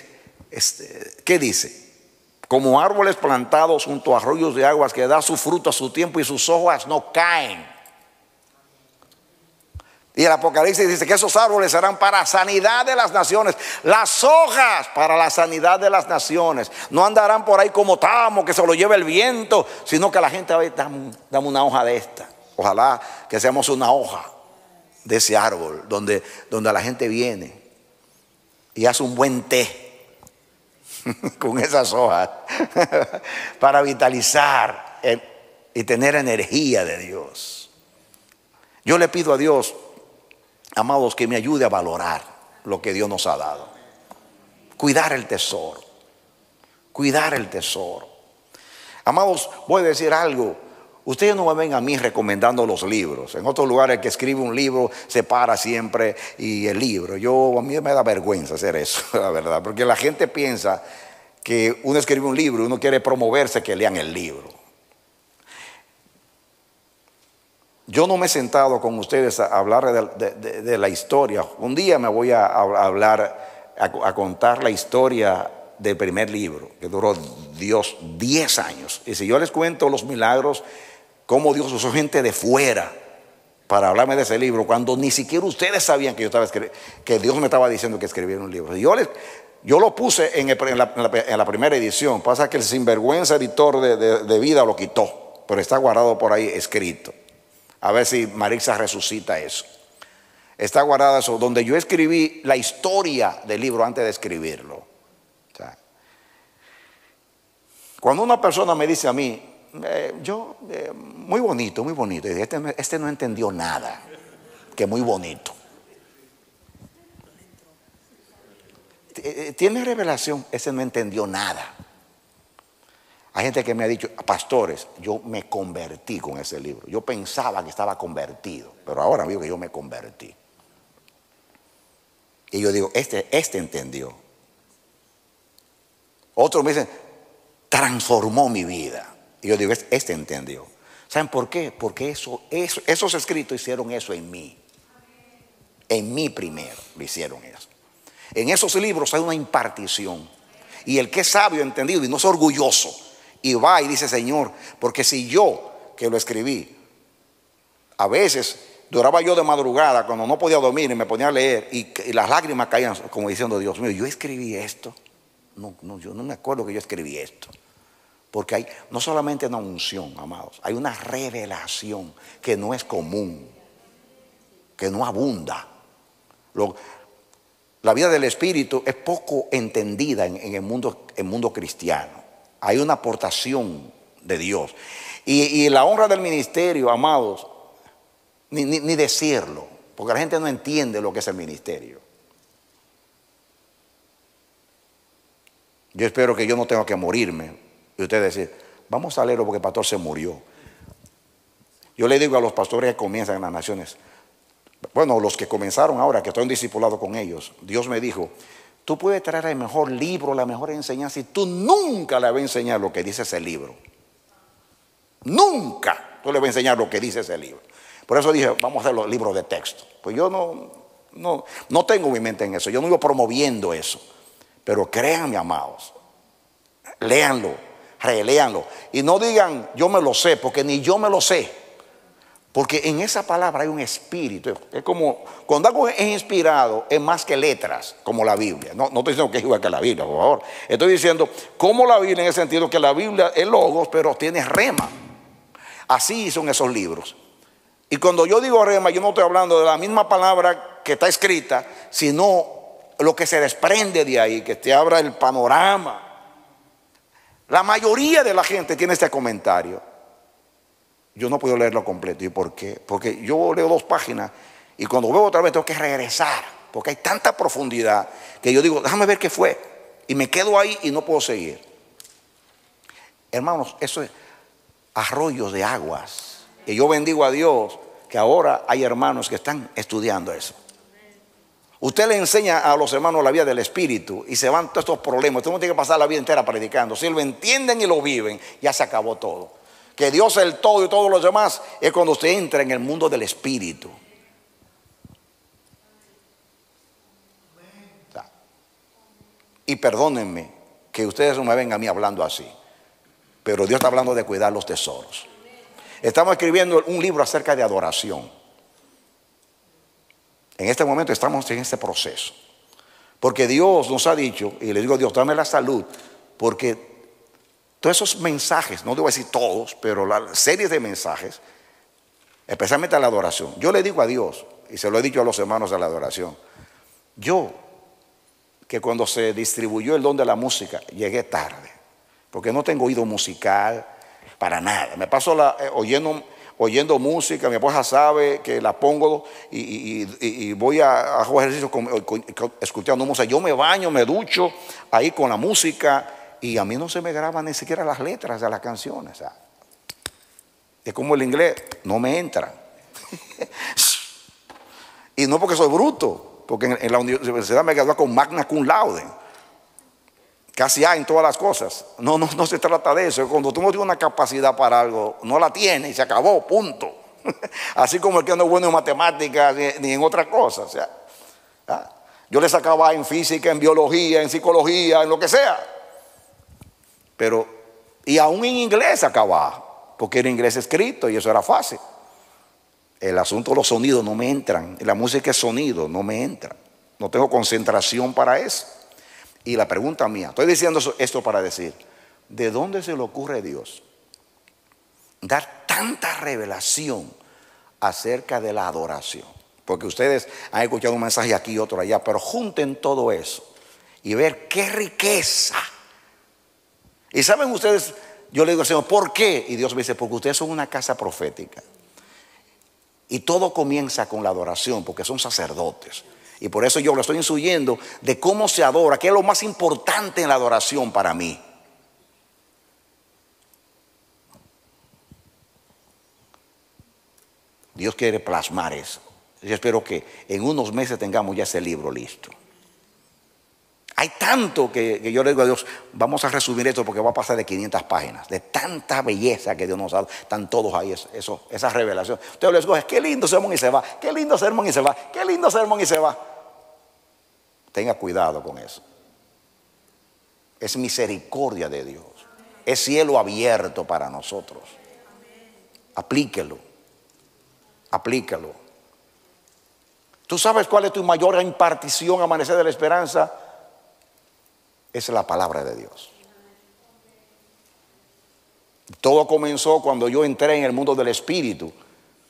este, ¿qué dice? Como árboles plantados junto a arroyos de aguas, que da su fruto a su tiempo y sus hojas no caen. Y el Apocalipsis dice que esos árboles serán para sanidad de las naciones, las hojas para la sanidad de las naciones. No andarán por ahí como tamo que se lo lleve el viento, sino que la gente va a decir, dame, dame una hoja de esta. Ojalá que seamos una hoja de ese árbol, donde, donde la gente viene y hace un buen té con esas hojas para vitalizar el, y tener energía de Dios. Yo le pido a Dios, amados, que me ayude a valorar lo que Dios nos ha dado. Cuidar el tesoro, cuidar el tesoro. Amados, voy a decir algo. Ustedes no me ven a mí recomendando los libros. En otros lugares, el que escribe un libro se para siempre y el libro. Yo, a mí me da vergüenza hacer eso, la verdad. Porque la gente piensa que uno escribe un libro y uno quiere promoverse que lean el libro. Yo no me he sentado con ustedes a hablar de, de, de, de la historia. Un día me voy a, a hablar, a, a contar la historia del primer libro, que duró Dios diez años. Y si yo les cuento los milagros, cómo Dios usó gente de fuera para hablarme de ese libro, cuando ni siquiera ustedes sabían que yo estaba escribiendo, que Dios me estaba diciendo que escribiera un libro. Yo, les, yo lo puse en, el, en, la, en, la, en la primera edición. Pasa que el sinvergüenza editor de, de, de Vida lo quitó, pero está guardado por ahí escrito. A ver si Marisa resucita eso. Está guardado eso, donde yo escribí la historia del libro antes de escribirlo. O sea, cuando una persona me dice a mí, Eh, yo, eh, muy bonito, muy bonito. Este, este no entendió nada, que muy bonito. Tiene revelación, este no entendió nada. Hay gente que me ha dicho, pastores, yo me convertí con ese libro. Yo pensaba que estaba convertido, pero ahora veo que yo me convertí. Y yo digo, este, este entendió. Otros me dicen, transformó mi vida. Y yo digo, este entendió. ¿Saben por qué? Porque eso, eso, esos escritos hicieron eso en mí. En mí primero lo hicieron eso. En esos libros hay una impartición. Y el que es sabio, entendido y no es orgulloso, y va y dice, Señor, porque si yo que lo escribí, a veces duraba yo de madrugada cuando no podía dormir y me ponía a leer y, y las lágrimas caían como diciendo, Dios mío, yo escribí esto. No, no, yo no me acuerdo que yo escribí esto. Porque hay no solamente una unción, amados, hay una revelación que no es común, que no abunda. Lo, la vida del Espíritu es poco entendida en, en el mundo, en mundo cristiano. Hay una aportación de Dios. Y, y la honra del ministerio, amados, ni, ni, ni decirlo, porque la gente no entiende lo que es el ministerio. Yo espero que yo no tenga que morirme. Y usted decir, vamos a leerlo porque el pastor se murió. Yo le digo a los pastores que comienzan en las naciones, bueno, los que comenzaron ahora, que estoy en discipulado con ellos, Dios me dijo, tú puedes traer el mejor libro, la mejor enseñanza, y tú nunca le vas a enseñar lo que dice ese libro. Nunca tú le vas a enseñar lo que dice ese libro. Por eso dije, vamos a hacer los libros de texto. Pues yo no, no, no tengo mi mente en eso, yo no iba promoviendo eso. Pero créanme, amados, léanlo. Releanlo y no digan yo me lo sé, porque ni yo me lo sé. Porque en esa palabra hay un espíritu. Es como, cuando algo es inspirado, es más que letras, como la Biblia. No, no estoy diciendo que es igual que la Biblia, por favor. Estoy diciendo, como la Biblia, en el sentido que la Biblia es logos, pero tiene rema. Así son esos libros. Y cuando yo digo rema, yo no estoy hablando de la misma palabra que está escrita, sino lo que se desprende de ahí, que te abra el panorama. La mayoría de la gente tiene este comentario. Yo no puedo leerlo completo. ¿Y por qué? Porque yo leo dos páginas y cuando veo otra vez tengo que regresar, porque hay tanta profundidad que yo digo, déjame ver qué fue, y me quedo ahí y no puedo seguir. Hermanos, eso es arroyos de aguas. Y yo bendigo a Dios que ahora hay hermanos que están estudiando eso. Usted le enseña a los hermanos la vida del espíritu y se van todos estos problemas. Usted no tiene que pasar la vida entera predicando. Si lo entienden y lo viven, ya se acabó todo. Que Dios es el todo y todos los demás, es cuando usted entra en el mundo del espíritu. Y perdónenme que ustedes no me ven a mí hablando así, pero Dios está hablando de cuidar los tesoros. Estamos escribiendo un libro acerca de adoración. En este momento estamos en este proceso, porque Dios nos ha dicho, y le digo a Dios, dame la salud, porque todos esos mensajes, no debo decir todos, pero la serie de mensajes, especialmente a la adoración. Yo le digo a Dios, y se lo he dicho a los hermanos de la adoración, yo, que cuando se distribuyó el don de la música, llegué tarde, porque no tengo oído musical para nada. Me paso la, eh, oyendo, oyendo música, mi esposa sabe que la pongo y, y, y, y voy a hacer ejercicio con, con, con, escuchando música. Yo me baño, me ducho ahí con la música. Y a mí no se me graban ni siquiera las letras de las canciones. O sea, es como el inglés, no me entran. Y no porque soy bruto, porque en, en la universidad me gradué con magna cum laude. Casi hay en todas las cosas. No, no, no se trata de eso. Cuando tú no tienes una capacidad para algo, no la tienes y se acabó, punto. Así como el que no es bueno en matemáticas ni, ni en otras cosas. O sea, ¿ah? Yo le sacaba en física, en biología, en psicología, en lo que sea. Pero, y aún en inglés acababa, porque era inglés escrito y eso era fácil. El asunto de los sonidos no me entran, la música es sonido, no me entra. No tengo concentración para eso. Y la pregunta mía, estoy diciendo esto para decir, ¿de dónde se le ocurre a Dios dar tanta revelación acerca de la adoración? Porque ustedes han escuchado un mensaje aquí y otro allá, pero junten todo eso y ver qué riqueza. Y saben ustedes, yo le digo al Señor, ¿por qué? Y Dios me dice, porque ustedes son una casa profética. Y todo comienza con la adoración, porque son sacerdotes. Y por eso yo lo estoy instruyendo de cómo se adora, que es lo más importante en la adoración para mí. Dios quiere plasmar eso. Yo espero que en unos meses tengamos ya ese libro listo. Hay tanto que, que yo le digo a Dios, vamos a resumir esto porque va a pasar de quinientas páginas, de tanta belleza que Dios nos ha dado. Están todos ahí, eso, esa revelación. Usted les coge, qué lindo sermón y se va, qué lindo sermón y se va, qué lindo sermón y se va. Tenga cuidado con eso. Es misericordia de Dios. Es cielo abierto para nosotros. Aplíquelo. Aplíquelo. ¿Tú sabes cuál es tu mayor impartición, amanecer de la esperanza? Es la palabra de Dios. Todo comenzó cuando yo entré en el mundo del espíritu,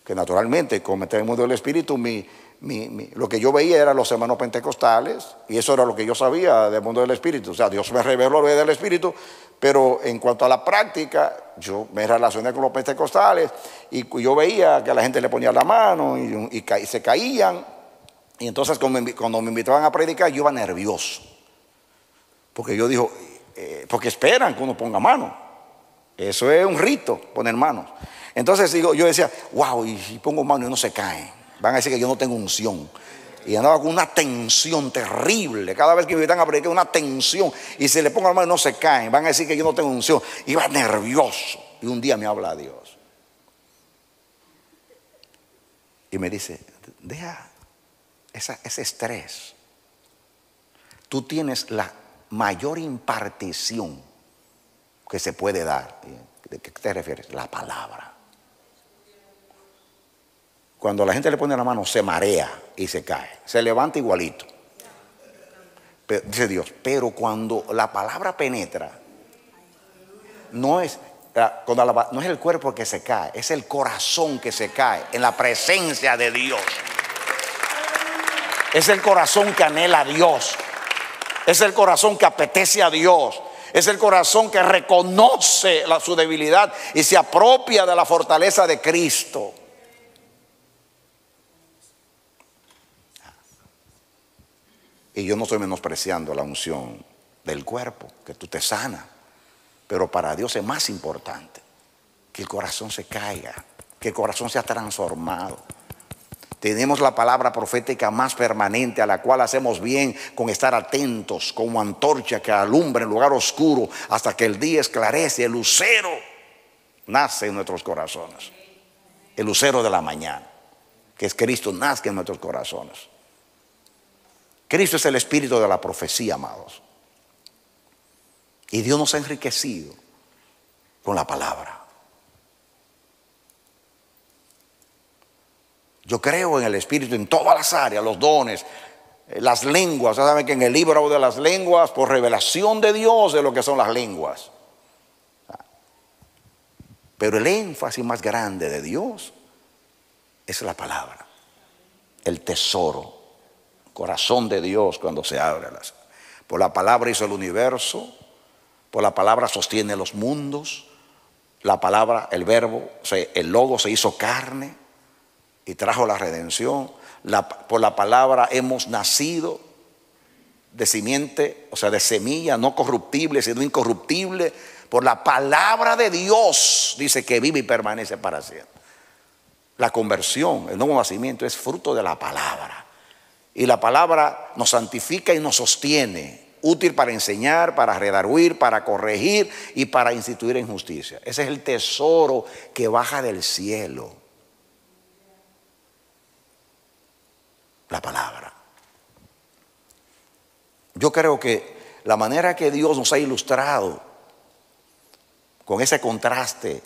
que naturalmente como entré en el mundo del espíritu, mi, mi, mi, lo que yo veía eran los hermanos pentecostales, y eso era lo que yo sabía del mundo del espíritu. O sea, Dios me reveló lo del espíritu, pero en cuanto a la práctica, yo me relacioné con los pentecostales, y yo veía que a la gente le ponía la mano y, y, ca y se caían, y entonces cuando me, cuando me invitaban a predicar, yo iba nervioso. Porque yo digo, eh, porque esperan que uno ponga mano. Eso es un rito, poner manos. Entonces digo, yo decía, wow, y si pongo mano y no se caen, van a decir que yo no tengo unción. Y andaba con una tensión terrible. Cada vez que me invitan a predicar, una tensión. Y si le pongo la mano y no se caen, van a decir que yo no tengo unción. Iba nervioso. Y un día me habla Dios. Y me dice, deja esa, ese estrés. Tú tienes la mayor impartición que se puede dar. ¿De qué te refieres? La palabra. Cuando la gente le pone la mano, se marea y se cae. Se levanta igualito. Pero, dice Dios, pero cuando la palabra penetra, no es, cuando la, no es el cuerpo que se cae, es el corazón que se cae en la presencia de Dios. Es el corazón que anhela a Dios. Es el corazón que apetece a Dios. Es el corazón que reconoce la, su debilidad y se apropia de la fortaleza de Cristo. Y yo no estoy menospreciando la unción del cuerpo, que tú te sanas, pero para Dios es más importante que el corazón se caiga, que el corazón sea transformado. Tenemos la palabra profética más permanente, a la cual hacemos bien con estar atentos, como antorcha que alumbra en lugar oscuro hasta que el día esclarece. El lucero nace en nuestros corazones. El lucero de la mañana, que es Cristo, nace en nuestros corazones. Cristo es el espíritu de la profecía, amados. Y Dios nos ha enriquecido con la palabra. Yo creo en el espíritu en todas las áreas, los dones, las lenguas. Ya saben que en el libro de las lenguas, por revelación de Dios, de lo que son las lenguas. Pero el énfasis más grande de Dios es la palabra, el tesoro. Corazón de Dios cuando se abre. Las, por la palabra hizo el universo, por la palabra sostiene los mundos, la palabra, el verbo, se, el logo se hizo carne y trajo la redención. La, por la palabra hemos nacido de simiente, o sea, de semilla no corruptible, sino incorruptible. Por la palabra de Dios dice que vive y permanece para siempre. La conversión, el nuevo nacimiento es fruto de la palabra. Y la palabra nos santifica y nos sostiene, útil para enseñar, para redarguir, para corregir y para instituir en justicia. Ese es el tesoro que baja del cielo. La palabra. Yo creo que la manera que Dios nos ha ilustrado con ese contraste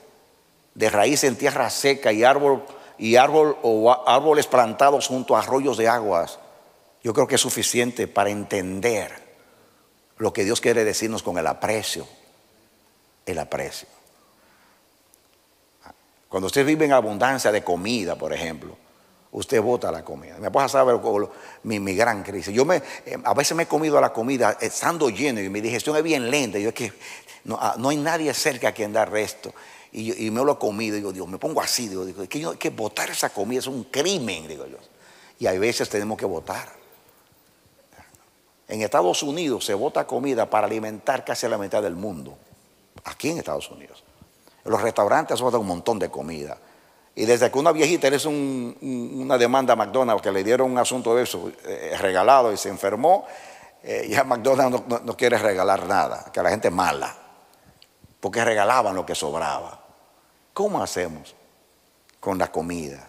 de raíz en tierra seca y árbol, y árbol o árboles plantados junto a arroyos de aguas, yo creo que es suficiente para entender lo que Dios quiere decirnos con el aprecio. El aprecio. Cuando usted vive en abundancia de comida, por ejemplo, usted bota la comida. Me pasa a saber mi, mi gran crisis. Yo me, a veces me he comido la comida estando lleno y mi digestión es bien lenta. Yo es que no, no hay nadie cerca a quien dar resto. Y, yo, y me lo he comido. Digo, Dios, me pongo así. Digo, digo, que, yo, que botar esa comida es un crimen, digo yo. Y hay veces tenemos que botar. En Estados Unidos se bota comida para alimentar casi a la mitad del mundo. Aquí en Estados Unidos. En los restaurantes se bota un montón de comida. Y desde que una viejita le hizo un, un, una demanda a McDonald's, que le dieron un asunto de eso eh, regalado y se enfermó, eh, ya McDonald's no, no, no quiere regalar nada, que la gente es mala. Porque regalaban lo que sobraba. ¿Cómo hacemos con la comida?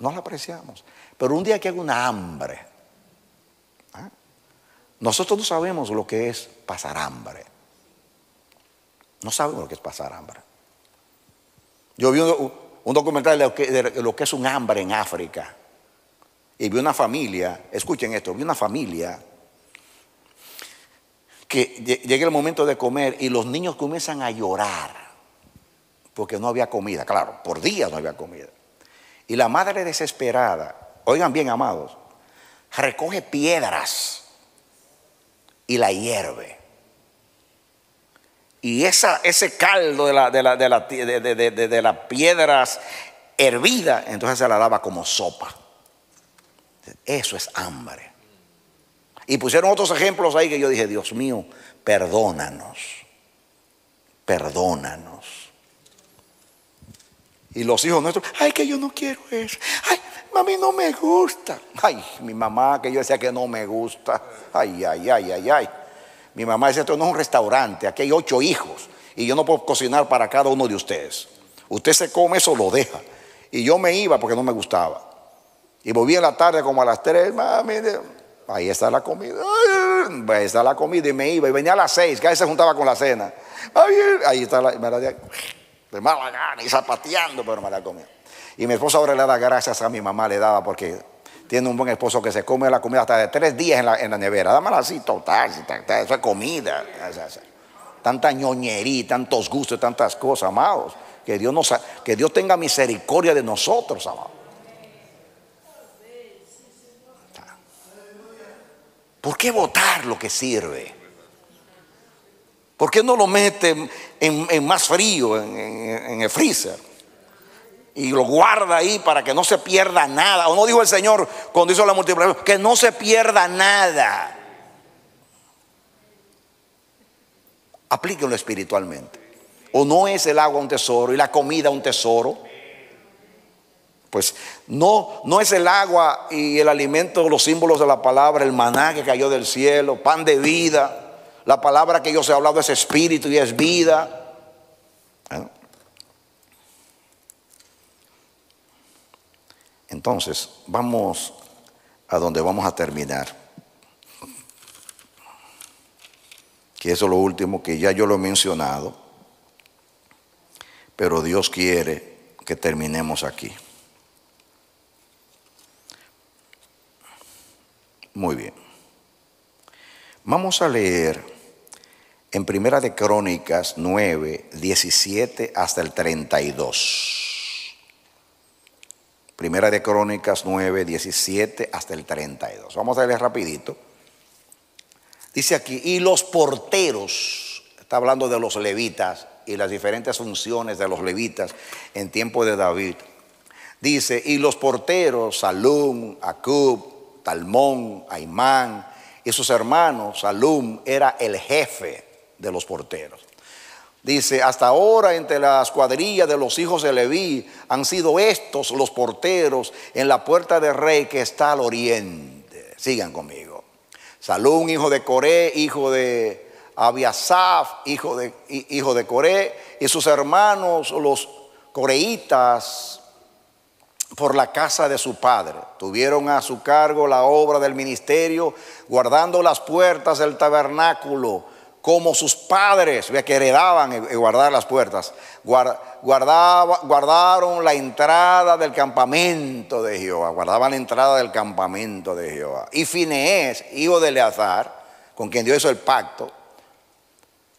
No la apreciamos. Pero un día que hay una hambre... Nosotros no sabemos lo que es pasar hambre. No sabemos lo que es pasar hambre. Yo vi un, un documental de lo, que, de lo que es un hambre en África. Y vi una familia, escuchen esto, vi una familia que llega el momento de comer y los niños comienzan a llorar porque no había comida. Claro, por días no había comida. Y la madre desesperada, oigan bien, amados, recoge piedras y la hierve. Y esa, ese caldo de, la, de, la, de, la, de, de, de, de, de las piedras hervidas, entonces se la daba como sopa. Eso es hambre. Y pusieron otros ejemplos ahí que yo dije, Dios mío, perdónanos. Perdónanos. Y los hijos nuestros, ay, que yo no quiero eso. Ay, mami, no me gusta. Ay, mi mamá, que yo decía que no me gusta. Ay, ay, ay, ay, ay. Mi mamá decía, esto no es un restaurante, aquí hay ocho hijos y yo no puedo cocinar para cada uno de ustedes. Usted se come eso, lo deja. Y yo me iba porque no me gustaba. Y volví en la tarde como a las tres, mami, ahí está la comida. Ay, ahí está la comida y me iba. Y venía a las seis, que ahí se juntaba con la cena. Ay, ahí está la... Me la de mala gana y zapateando, pero me la comía. Y mi esposo ahora le da gracias a mi mamá, le daba, porque tiene un buen esposo que se come la comida hasta de tres días en la, en la nevera. Dámela así, total, eso es comida. Tanta ñoñería, tantos gustos, tantas cosas, amados. Que Dios, nos, que Dios tenga misericordia de nosotros, amados. ¿Por qué botar lo que sirve? ¿Por qué no lo mete en, en más frío, en, en, en el freezer? Y lo guarda ahí para que no se pierda nada. ¿O no dijo el Señor cuando hizo la multiplicación? Que no se pierda nada. Aplíquenlo espiritualmente. ¿O no es el agua un tesoro y la comida un tesoro? Pues no, no es el agua y el alimento, los símbolos de la palabra, el maná que cayó del cielo, pan de vida. La palabra que yo os he hablado es espíritu y es vida. Entonces, vamos a donde vamos a terminar. Que eso es lo último que ya yo lo he mencionado. Pero Dios quiere que terminemos aquí. Muy bien. Vamos a leer en Primera de Crónicas nueve, diecisiete hasta el treinta y dos. Primera de Crónicas nueve, diecisiete hasta el treinta y dos. Vamos a leer rapidito. Dice aquí, y los porteros, está hablando de los levitas y las diferentes funciones de los levitas en tiempo de David. Dice, y los porteros, Salum, Acub, Talmón, Aimán y sus hermanos. Salum era el jefe de los porteros. Dice, hasta ahora entre las cuadrillas de los hijos de Leví han sido estos los porteros en la puerta del rey que está al oriente. Sigan conmigo. Salum, hijo de Coré, hijo de Abiasaf, hijo de, hijo de Coré, y sus hermanos los coreitas, por la casa de su padre. Tuvieron a su cargo la obra del ministerio, guardando las puertas del tabernáculo, como sus padres, que heredaban guardar las puertas, guardaba, guardaron la entrada del campamento de Jehová, guardaban la entrada del campamento de Jehová. Y Fineés, hijo de Eleazar, con quien Dios hizo el pacto,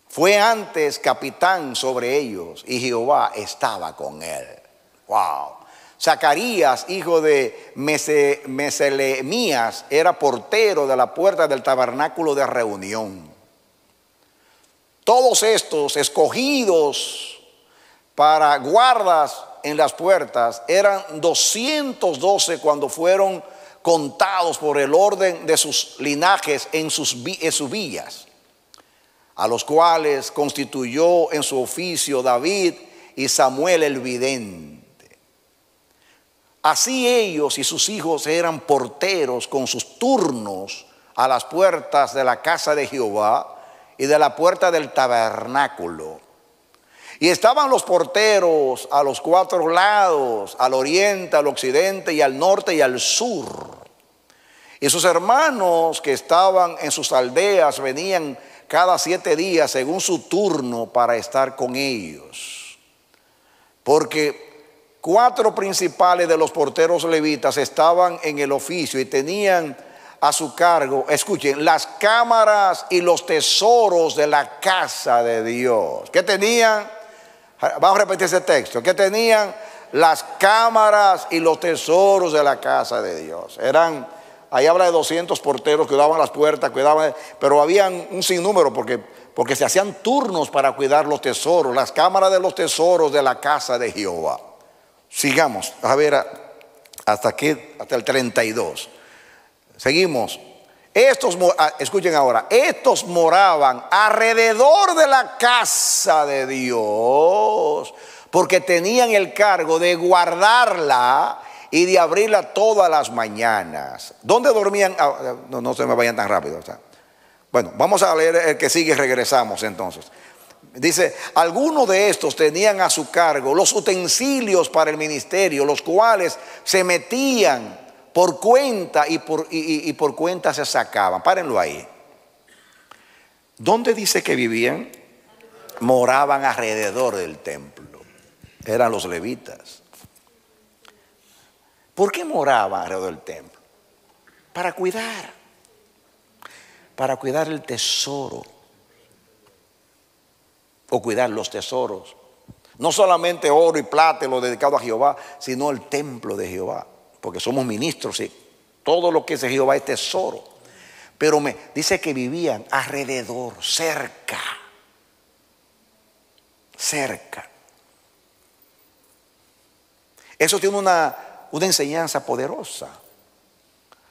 fue antes capitán sobre ellos, y Jehová estaba con él. Wow. Zacarías, hijo de Meselemías, era portero de la puerta del tabernáculo de reunión. Todos estos escogidos para guardas en las puertas eran doscientos doce cuando fueron contados por el orden de sus linajes en sus, en sus villas, a los cuales constituyó en su oficio David y Samuel el vidente. Así ellos y sus hijos eran porteros con sus turnos a las puertas de la casa de Jehová y de la puerta del tabernáculo. Y estaban los porteros a los cuatro lados, al oriente, al occidente y al norte y al sur. Y sus hermanos que estaban en sus aldeas venían cada siete días según su turno para estar con ellos. Porque cuatro principales de los porteros levitas estaban en el oficio y tenían a su cargo, escuchen, las cámaras y los tesoros de la casa de Dios. ¿Qué tenían? Vamos a repetir ese texto. ¿Qué tenían? Las cámaras y los tesoros de la casa de Dios. Eran, ahí habla de doscientos porteros, cuidaban las puertas, cuidaban, pero habían un sinnúmero porque, porque se hacían turnos para cuidar los tesoros, las cámaras de los tesoros de la casa de Jehová. Sigamos, a ver, hasta aquí, hasta el treinta y dos. Seguimos. Estos, escuchen ahora, estos moraban alrededor de la casa de Dios, porque tenían el cargo de guardarla y de abrirla todas las mañanas. ¿Dónde dormían? No, no se me vayan tan rápido. Bueno, vamos a leer el que sigue y regresamos entonces. Dice, algunos de estos tenían a su cargo los utensilios para el ministerio, los cuales se metían por cuenta y por, y, y por cuenta se sacaban. Párenlo ahí. ¿Dónde dice que vivían? Moraban alrededor del templo. Eran los levitas. ¿Por qué moraba alrededor del templo? Para cuidar, para cuidar el tesoro o cuidar los tesoros. No solamente oro y plata, lo dedicado a Jehová, sino el templo de Jehová, porque somos ministros y todo lo que es de Jehová es tesoro. Pero me dice que vivían alrededor, cerca, cerca. Eso tiene una, una enseñanza poderosa.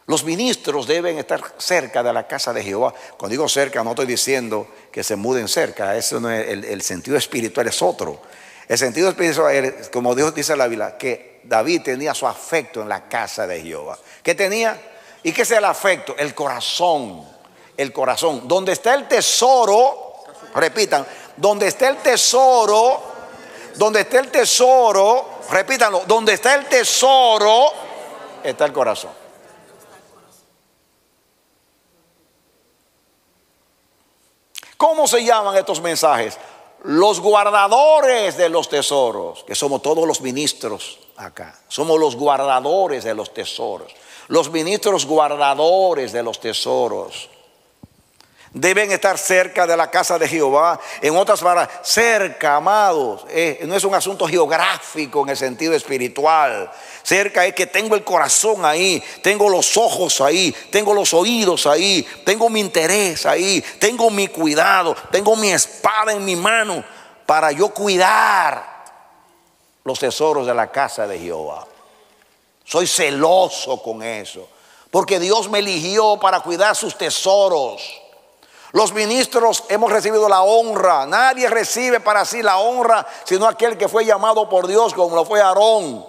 Los ministros deben estar cerca de la casa de Jehová. Cuando digo cerca, no estoy diciendo que se muden cerca. Eso no es, el, el sentido espiritual es otro. El sentido espiritual, como Dios dice en la Biblia, que David tenía su afecto en la casa de Jehová. ¿Qué tenía? ¿Y qué es el afecto? El corazón. El corazón. Donde está el tesoro, repitan, donde está el tesoro, donde está el tesoro, repítanlo, donde está el tesoro, está el corazón. ¿Cómo se llaman estos mensajes? Los guardadores de los tesoros, que somos todos los ministros acá. Somos los guardadores de los tesoros. Los ministros guardadores de los tesoros deben estar cerca de la casa de Jehová. En otras palabras, cerca, amados, eh, no es un asunto geográfico en el sentido espiritual. Cerca es que tengo el corazón ahí, tengo los ojos ahí, tengo los oídos ahí, tengo mi interés ahí, tengo mi cuidado, tengo mi espada en mi mano para yo cuidar los tesoros de la casa de Jehová. Soy celoso con eso, porque Dios me eligió para cuidar sus tesoros. Los ministros hemos recibido la honra. Nadie recibe para sí la honra sino aquel que fue llamado por Dios, como lo fue Aarón.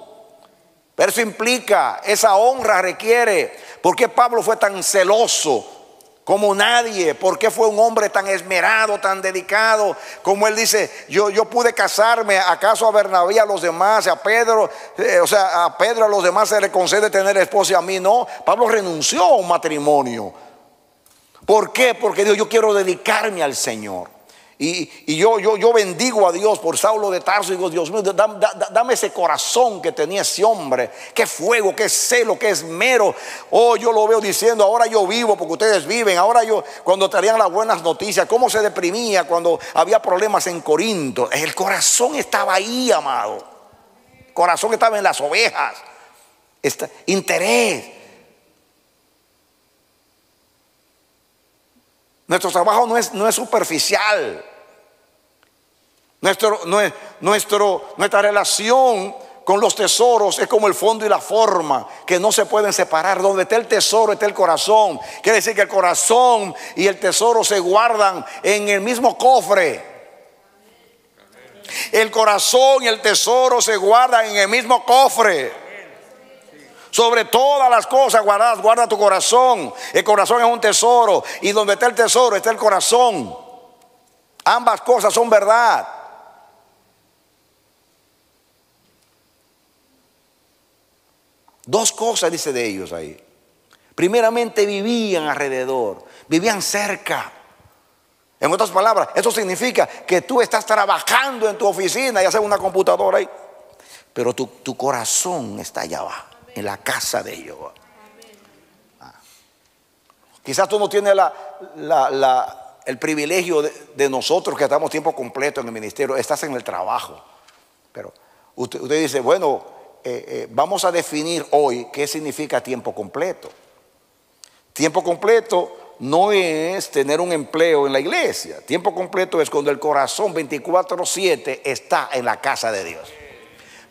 Pero eso implica, esa honra requiere. ¿Por qué Pablo fue tan celoso como nadie? ¿Por qué fue un hombre tan esmerado, tan dedicado? Como él dice, yo, yo pude casarme. ¿Acaso a Bernabé, a los demás, a Pedro, eh, o sea, a Pedro, a los demás se le concede tener esposa y a mí no? Pablo renunció a un matrimonio. ¿Por qué? Porque Dios, yo quiero dedicarme al Señor. Y, y yo, yo, yo bendigo a Dios por Saulo de Tarso. Digo, Dios mío, dame, dame ese corazón que tenía ese hombre. Qué fuego, qué celo, qué esmero. Oh, yo lo veo diciendo, ahora yo vivo porque ustedes viven. Ahora yo, cuando traían las buenas noticias, cómo se deprimía cuando había problemas en Corinto. El corazón estaba ahí, amado. El corazón estaba en las ovejas. Está, interés. Nuestro trabajo no es, no es superficial. Nuestro, no es, nuestro, nuestra relación con los tesoros es como el fondo y la forma, que no se pueden separar. Donde está el tesoro está el corazón. Quiere decir que el corazón y el tesoro se guardan en el mismo cofre. El corazón y el tesoro se guardan en el mismo cofre. Sobre todas las cosas guardadas, guarda tu corazón. El corazón es un tesoro, y donde está el tesoro está el corazón. Ambas cosas son verdad. Dos cosas dice de ellos ahí. Primeramente vivían alrededor, vivían cerca. En otras palabras, eso significa que tú estás trabajando en tu oficina, ya sea una computadora ahí, pero tu, tu corazón está allá abajo, en la casa de Jehová. Ah. Quizás tú no tienes la, la, la, el privilegio de, de nosotros que estamos tiempo completo en el ministerio. Estás en el trabajo. Pero usted, usted dice, bueno, eh, eh, vamos a definir hoy qué significa tiempo completo. Tiempo completo no es tener un empleo en la iglesia. Tiempo completo es cuando el corazón veinticuatro siete está en la casa de Dios.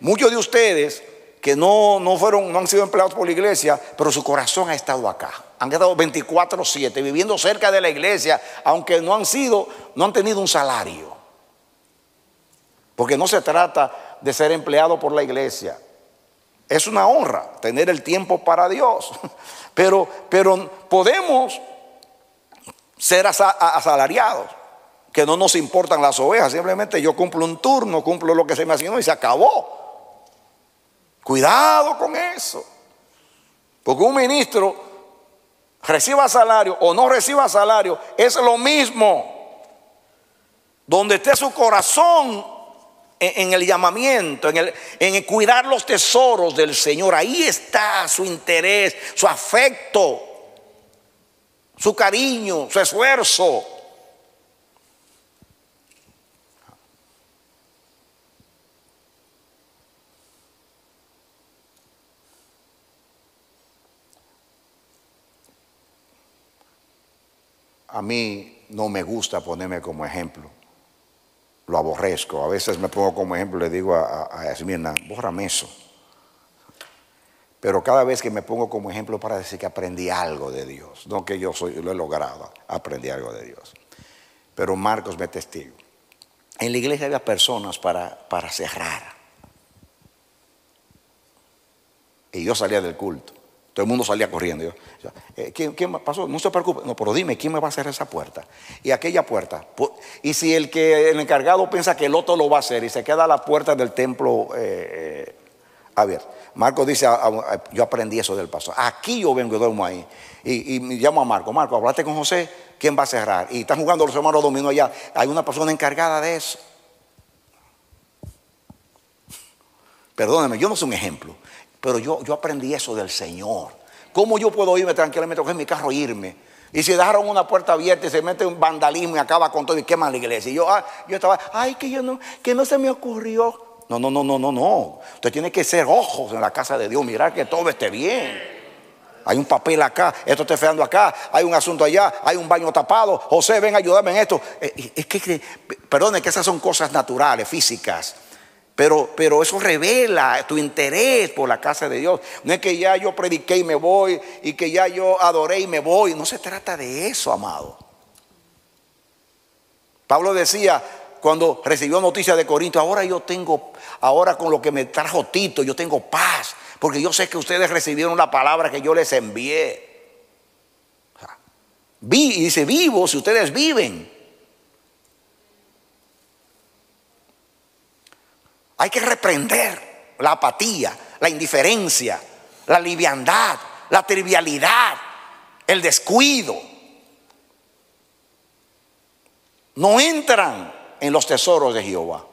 Muchos de ustedes que no, no fueron, no han sido empleados por la iglesia, pero su corazón ha estado acá. Han estado veinticuatro siete viviendo cerca de la iglesia, aunque no han sido, no han tenido un salario. Porque no se trata de ser empleado por la iglesia. Es una honra tener el tiempo para Dios. Pero, pero podemos ser asalariados, que no nos importan las ovejas. Simplemente yo cumplo un turno, cumplo lo que se me asignó y se acabó. Cuidado con eso, porque un ministro reciba salario o no reciba salario, es lo mismo. Donde esté su corazón en el llamamiento, en el, en el cuidar los tesoros del Señor. Ahí está su interés, su afecto, su cariño, su esfuerzo. A mí no me gusta ponerme como ejemplo, lo aborrezco. A veces me pongo como ejemplo y le digo a, a, a Esmirna, bórrame eso. Pero cada vez que me pongo como ejemplo para decir que aprendí algo de Dios, no que yo soy, lo he logrado, aprendí algo de Dios. Pero Marcos me testigo. En la iglesia había personas para, para cerrar. Y yo salía del culto. Todo el mundo salía corriendo. Yo, eh, ¿quién, ¿Quién pasó? No se preocupe. No, pero dime, ¿quién me va a hacer esa puerta? Y aquella puerta. Y si el, que, el encargado piensa que el otro lo va a hacer y se queda a la puerta del templo eh, abierta. Marco dice, a, a, yo aprendí eso del pastor. Aquí yo vengo y duermo ahí. Y, y me llamo a Marco. Marco, hablaste con José. ¿Quién va a cerrar? Y están jugando los hermanos dominó allá. Hay una persona encargada de eso. Perdónenme, yo no soy un ejemplo. Pero yo, yo aprendí eso del Señor. ¿Cómo yo puedo irme tranquilamente, coger mi carro e irme? Y si dejaron una puerta abierta y se mete un vandalismo y acaba con todo y queman la iglesia. Y yo, ah, yo estaba, ay, que yo no, que no se me ocurrió. No, no, no, no, no, no. Usted tiene que ser ojos en la casa de Dios, mirar que todo esté bien. Hay un papel acá, esto está fallando acá, hay un asunto allá, hay un baño tapado. José, ven a ayudarme en esto. Es que, perdone, que esas son cosas naturales, físicas. Pero, pero eso revela tu interés por la casa de Dios. No es que ya yo prediqué y me voy, y que ya yo adoré y me voy. No se trata de eso, amado. Pablo decía cuando recibió noticia de Corinto: ahora yo tengo, ahora con lo que me trajo Tito, yo tengo paz, porque yo sé que ustedes recibieron la palabra que yo les envié. Vi, y dice: vivo si ustedes viven. Hay que reprender la apatía, la indiferencia, la liviandad, la trivialidad, el descuido. No entran en los tesoros de Jehová.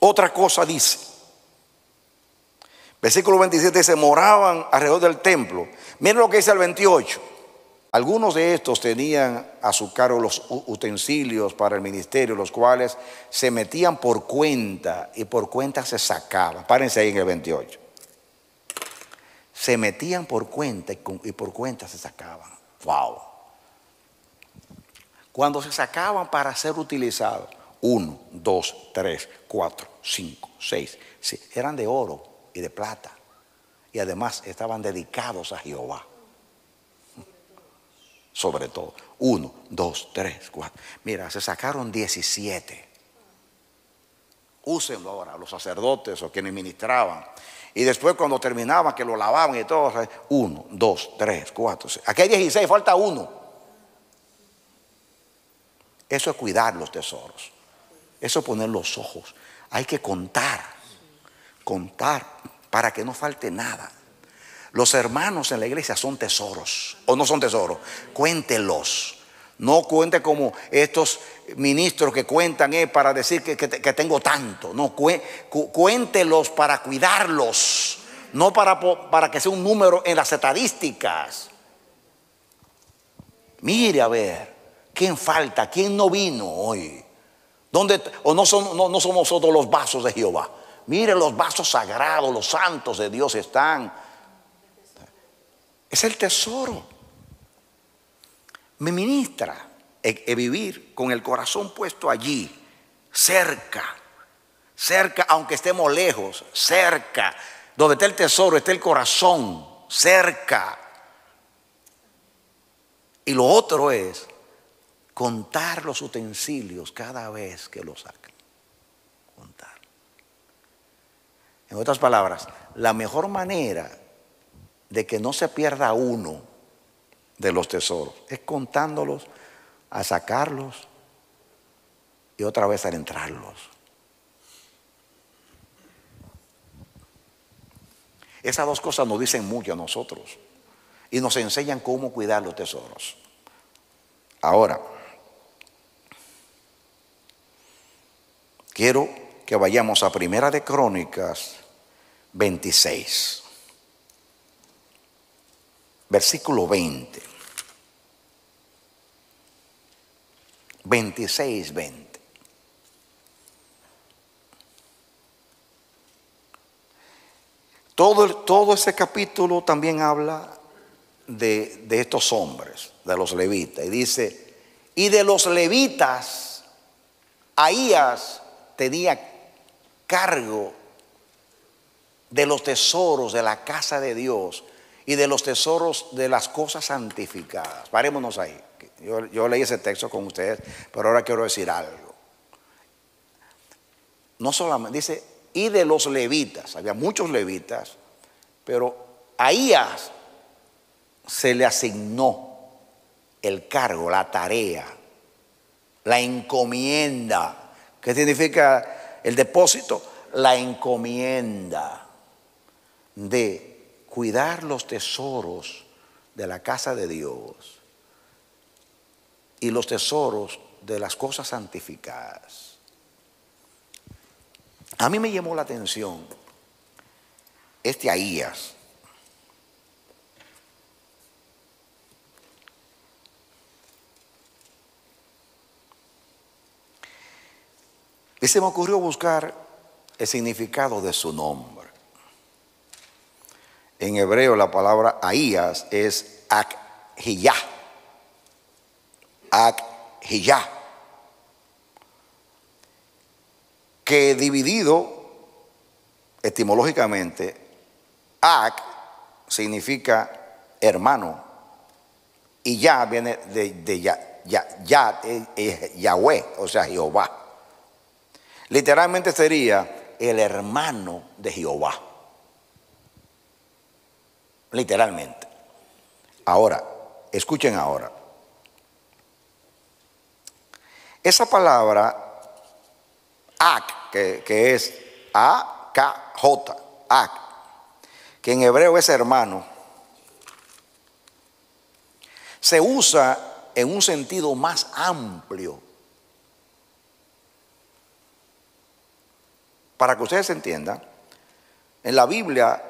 Otra cosa dice, versículo veintisiete dice: moraban alrededor del templo. Miren lo que dice el veintiocho. Algunos de estos tenían a su cargo los utensilios para el ministerio, los cuales se metían por cuenta y por cuenta se sacaban. Párense ahí en el veintiocho. Se metían por cuenta y por cuenta se sacaban. Wow. Cuando se sacaban para ser utilizados, uno, dos, tres, cuatro, cinco, seis, seis. Eran de oro y de plata. Y además estaban dedicados a Jehová. Sobre todo. Uno, dos, tres, cuatro. Mira, se sacaron diecisiete. Úsenlo ahora los sacerdotes o quienes ministraban. Y después cuando terminaban, que lo lavaban y todo. Uno, dos, tres, cuatro, seis. Aquí hay dieciséis, falta uno. Eso es cuidar los tesoros. Eso es poner los ojos. Hay que contar. Contar. Para que no falte nada. Los hermanos en la iglesia son tesoros. O no son tesoros. Cuéntelos. No cuente como estos ministros que cuentan eh, para decir que, que, que tengo tanto. No, cuéntelos para cuidarlos. No para, para que sea un número en las estadísticas. Mire a ver. ¿Quién falta? ¿Quién no vino hoy? ¿Dónde, o no, son, no, no somos nosotros los vasos de Jehová? Mire, los vasos sagrados, los santos de Dios están. Es el tesoro. Me ministra el, el vivir con el corazón puesto allí, cerca, cerca, aunque estemos lejos, cerca. Donde está el tesoro, está el corazón, cerca. Y lo otro es contar los utensilios cada vez que los sacan. Contar. En otras palabras, la mejor manera de que no se pierda uno de los tesoros es contándolos, a sacarlos y otra vez al entrarlos. Esas dos cosas nos dicen mucho a nosotros. y nos enseñan cómo cuidar los tesoros. Ahora, quiero que vayamos a Primera de Crónicas veintiséis, versículo veinte. veintiséis, veinte. Todo, todo ese capítulo también habla de, de estos hombres, de los levitas. Y dice, y de los levitas, Ahías tenía cargo de los tesoros de la casa de Dios y de los tesoros de las cosas santificadas. Parémonos ahí. Yo, yo leí ese texto con ustedes, pero ahora quiero decir algo. No solamente, dice... y de los levitas, había muchos levitas, pero a Ahías se le asignó el cargo, la tarea, la encomienda. ¿Qué significa el depósito? La encomienda de cuidar los tesoros de la casa de Dios y los tesoros de las cosas santificadas. A mí me llamó la atención este Ahías. Y se me ocurrió buscar el significado de su nombre. En hebreo la palabra Ahías es Ahiyah. Ahiyah. Que dividido etimológicamente, Ak significa hermano, y ya viene de, de ya, ya, ya, eh, Yahweh, o sea Jehová. Literalmente sería el hermano de Jehová. Literalmente. Ahora, escuchen ahora. Esa palabra Ak, que, que es A K J, Ak, que en hebreo es hermano, se usa en un sentido más amplio. Para que ustedes entiendan, en la Biblia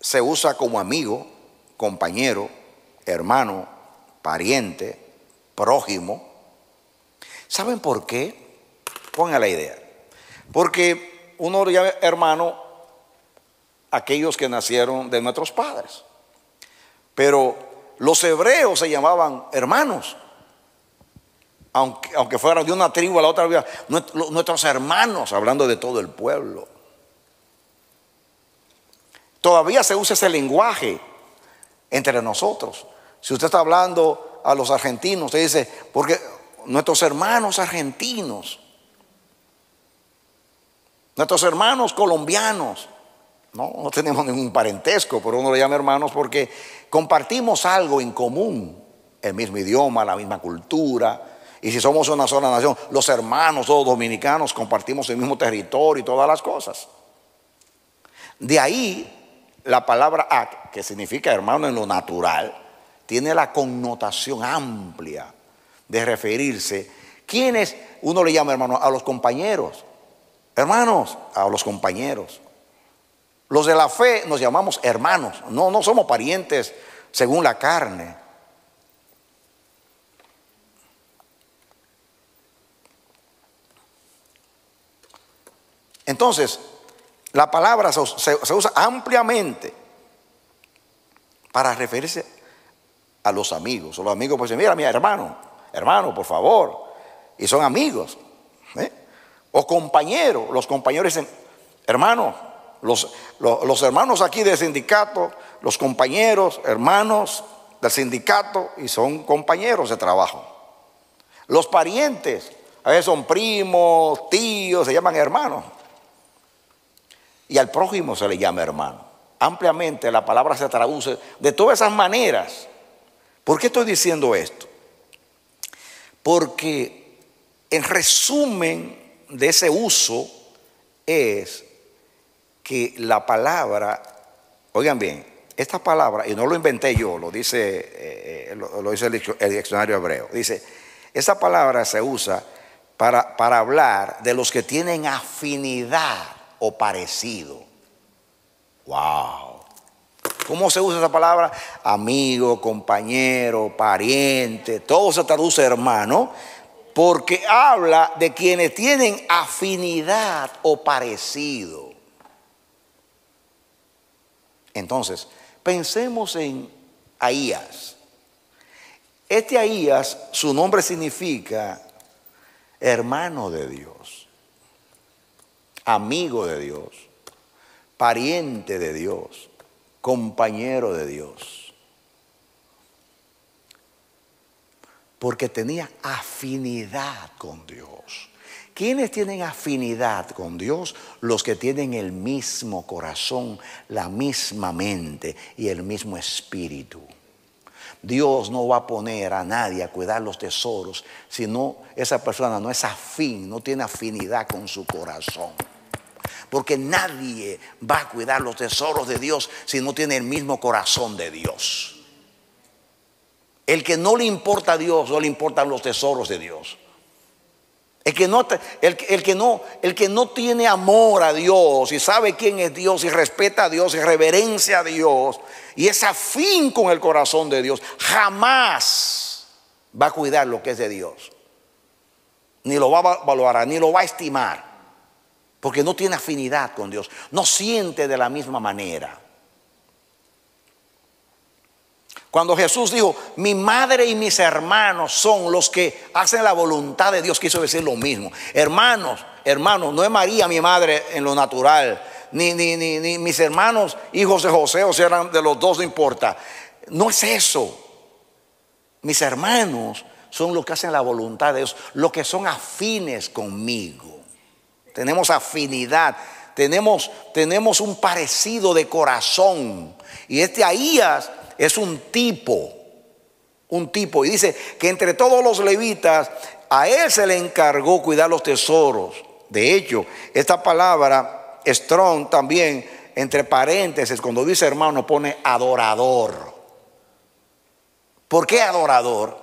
se usa como amigo, compañero, hermano, pariente, prójimo. ¿Saben por qué? Pongan la idea. Porque uno llama hermano aquellos que nacieron de nuestros padres. Pero los hebreos se llamaban hermanos. Aunque, aunque fueran de una tribu a la otra, nuestros hermanos, hablando de todo el pueblo. Todavía se usa ese lenguaje entre nosotros. Si usted está hablando a los argentinos, usted dice, porque nuestros hermanos argentinos, nuestros hermanos colombianos, no, no tenemos ningún parentesco, pero uno le llama hermanos porque compartimos algo en común, el mismo idioma, la misma cultura. Y si somos una sola nación, los hermanos, todos dominicanos, compartimos el mismo territorio y todas las cosas. De ahí la palabra Ak, que significa hermano en lo natural, tiene la connotación amplia de referirse. ¿Quiénes uno le llama hermano? A los compañeros. Hermanos, a los compañeros. Los de la fe nos llamamos hermanos. No, no somos parientes según la carne. Entonces, la palabra se, se, se usa ampliamente para referirse a los amigos. Los amigos pues dicen, mira, mi hermano, hermano, por favor. Y son amigos. ¿Eh? O compañeros, los compañeros dicen, hermanos, los, los, los hermanos aquí del sindicato, los compañeros, hermanos del sindicato, y son compañeros de trabajo. Los parientes, a veces son primos, tíos, se llaman hermanos. Y al prójimo se le llama hermano. Ampliamente la palabra se traduce de todas esas maneras. ¿Por qué estoy diciendo esto? Porque en resumen de ese uso es que la palabra, oigan bien, Esta palabra, y no lo inventé yo, lo dice, eh, lo, lo dice el diccionario hebreo. Dice, esta palabra se usa para, para hablar de los que tienen afinidad o parecido. ¡Wow! ¿Cómo se usa esa palabra? Amigo, compañero, pariente, todo se traduce hermano, porque habla de quienes tienen afinidad o parecido. Entonces, pensemos en Ahías. Este Ahías, su nombre significa hermano de Dios, amigo de Dios, pariente de Dios, compañero de Dios. Porque tenía afinidad con Dios. ¿Quiénes tienen afinidad con Dios? Los que tienen el mismo corazón, la misma mente y el mismo espíritu. Dios no va a poner a nadie a cuidar los tesoros si no, esa persona no es afín, no tiene afinidad con su corazón. Porque nadie va a cuidar los tesoros de Dios si no tiene el mismo corazón de Dios. El que no le importa a Dios, no le importan los tesoros de Dios. El que, no, el, el, que no, el que no tiene amor a Dios y sabe quién es Dios y respeta a Dios y reverencia a Dios y es afín con el corazón de Dios, jamás va a cuidar lo que es de Dios. Ni lo va a valorar, ni lo va a estimar, porque no tiene afinidad con Dios, no siente de la misma manera. Cuando Jesús dijo, mi madre y mis hermanos son los que hacen la voluntad de Dios, quiso decir lo mismo. Hermanos, hermanos, no es María mi madre en lo natural, ni, ni, ni, ni mis hermanos, hijos de José, o sea, eran de los dos, no importa. No es eso. Mis hermanos son los que hacen la voluntad de Dios, los que son afines conmigo. Tenemos afinidad, tenemos, tenemos un parecido de corazón. Y este Ahías es un tipo, un tipo. Y dice que entre todos los levitas, a él se le encargó cuidar los tesoros. De hecho, esta palabra, strong, también, entre paréntesis, cuando dice hermano, pone adorador. ¿Por qué adorador?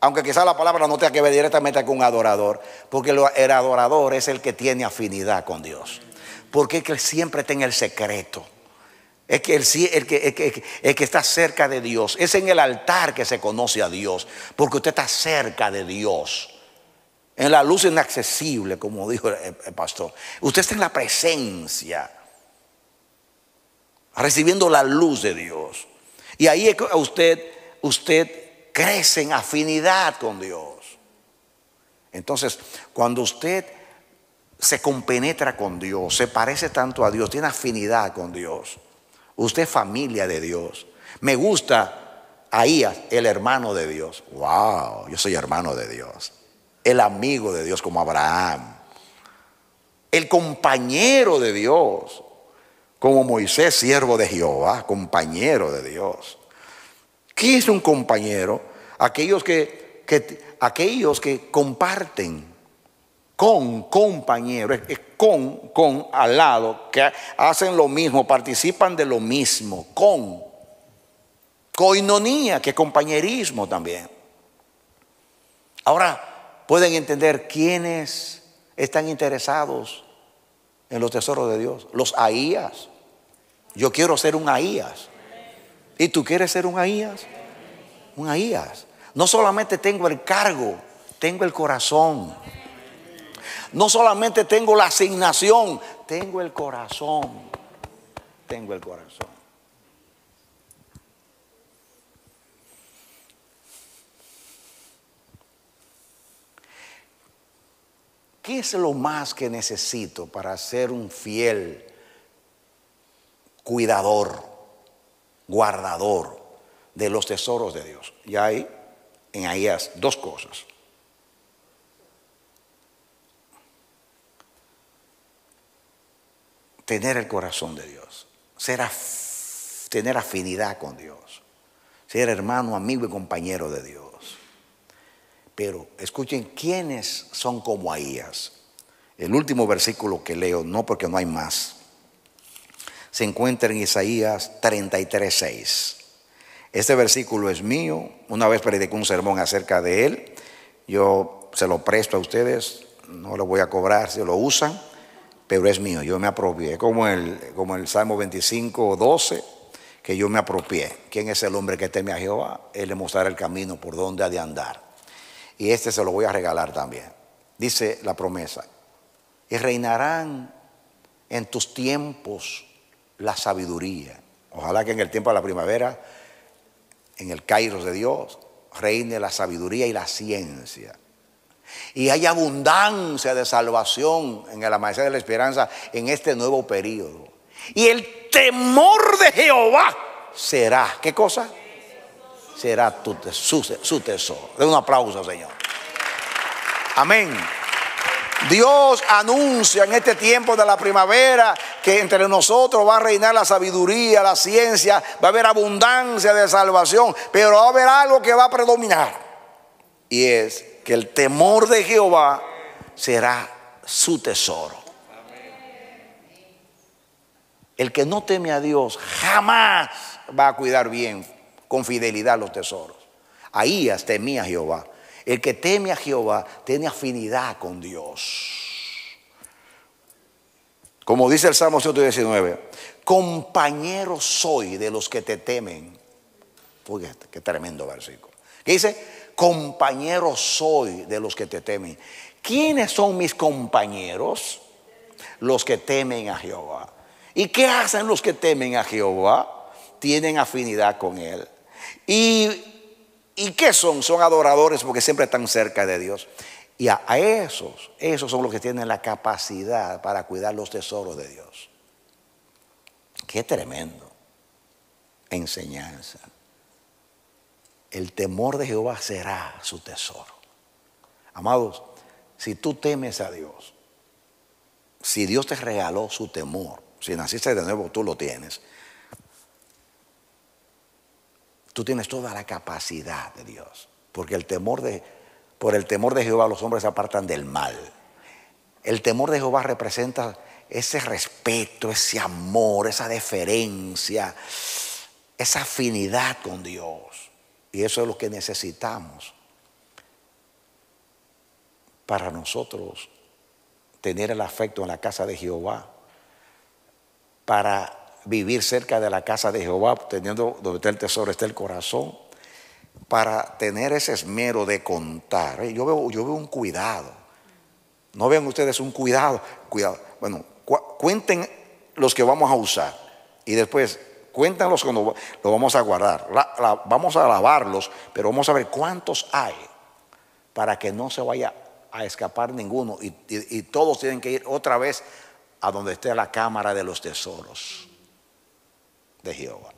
Aunque quizás la palabra no tenga que ver directamente con adorador, porque el adorador es el que tiene afinidad con Dios. Porque es que siempre está en el secreto. Es que el, el, que, el, que, el que está cerca de Dios. Es en el altar que se conoce a Dios. Porque usted está cerca de Dios. En la luz inaccesible, como dijo el, el pastor. Usted está en la presencia. Recibiendo la luz de Dios. Y ahí es que usted, usted crece en afinidad con Dios. Entonces, cuando usted se compenetra con Dios, se parece tanto a Dios, tiene afinidad con Dios. Usted es familia de Dios. Me gusta Ahías, el hermano de Dios. Wow, yo soy hermano de Dios. El amigo de Dios como Abraham. El compañero de Dios. Como Moisés, siervo de Jehová, compañero de Dios. ¿Qué es un compañero? Aquellos que, que, aquellos que comparten. Con compañeros, con, con al lado, que hacen lo mismo, participan de lo mismo, con coinonía, que es compañerismo también. Ahora pueden entender quiénes están interesados en los tesoros de Dios. Los Ahías. Yo quiero ser un Ahías. ¿Y tú quieres ser un Ahías? Un Ahías. No solamente tengo el cargo, tengo el corazón. No solamente tengo la asignación, tengo el corazón, tengo el corazón. ¿Qué es lo más que necesito para ser un fiel cuidador, guardador de los tesoros de Dios? Y hay en Ahías dos cosas. Tener el corazón de Dios, ser af- tener afinidad con Dios, ser hermano, amigo y compañero de Dios. Pero escuchen, ¿quiénes son como Ahías? El último versículo que leo, no porque no hay más. se encuentra en Isaías treinta y tres, seis. Este versículo es mío. Una vez prediqué un sermón acerca de él. Yo se lo presto a ustedes, no lo voy a cobrar si lo usan, pero es mío, yo me apropié. Como el, como el Salmo veinticinco, doce, que yo me apropié. ¿Quién es el hombre que teme a Jehová? Él le mostrará el camino por donde ha de andar. Y este se lo voy a regalar también. Dice la promesa: y reinarán en tus tiempos la sabiduría. Ojalá que en el tiempo de la primavera, en el Kairos de Dios, reine la sabiduría y la ciencia, y hay abundancia de salvación en el amanecer de la esperanza en este nuevo periodo. Y el temor de Jehová será, ¿qué cosa? Será tu, su, su tesoro. Den un aplauso, Señor. Amén. Dios anuncia en este tiempo de la primavera que entre nosotros va a reinar la sabiduría, la ciencia, va a haber abundancia de salvación, pero va a haber algo que va a predominar, y es que el temor de Jehová será su tesoro. El que no teme a Dios jamás va a cuidar bien, con fidelidad, los tesoros. Ahías temía a Jehová. El que teme a Jehová tiene afinidad con Dios. Como dice el Salmo ciento diecinueve, compañero soy de los que te temen. Fíjate, qué tremendo versículo. ¿Qué dice? Compañero soy de los que te temen. ¿Quiénes son mis compañeros? Los que temen a Jehová. ¿Y qué hacen los que temen a Jehová? Tienen afinidad con él. Y ¿Y qué son? Son adoradores, porque siempre están cerca de Dios. Y a, a esos, esos son los que tienen la capacidad para cuidar los tesoros de Dios. Qué tremendo enseñanza. El temor de Jehová será su tesoro. Amados, si tú temes a Dios, si Dios te regaló su temor, si naciste de nuevo, tú lo tienes. Tú tienes toda la capacidad de Dios, porque el temor de, por el temor de Jehová los hombres se apartan del mal. El temor de Jehová representa ese respeto, ese amor, esa deferencia, esa afinidad con Dios. Y eso es lo que necesitamos para nosotros tener el afecto en la casa de Jehová, para vivir cerca de la casa de Jehová, teniendo donde está el tesoro, está el corazón, para tener ese esmero de contar. Yo veo, yo veo un cuidado. No vean ustedes un cuidado, cuidado. Bueno, cu cuenten los que vamos a usar, y después cuentan los que no, los vamos a guardar. La, la, vamos a lavarlos, pero vamos a ver cuántos hay, para que no se vaya a escapar ninguno. Y, y, y todos tienen que ir otra vez a donde esté la cámara de los tesoros de Jehová.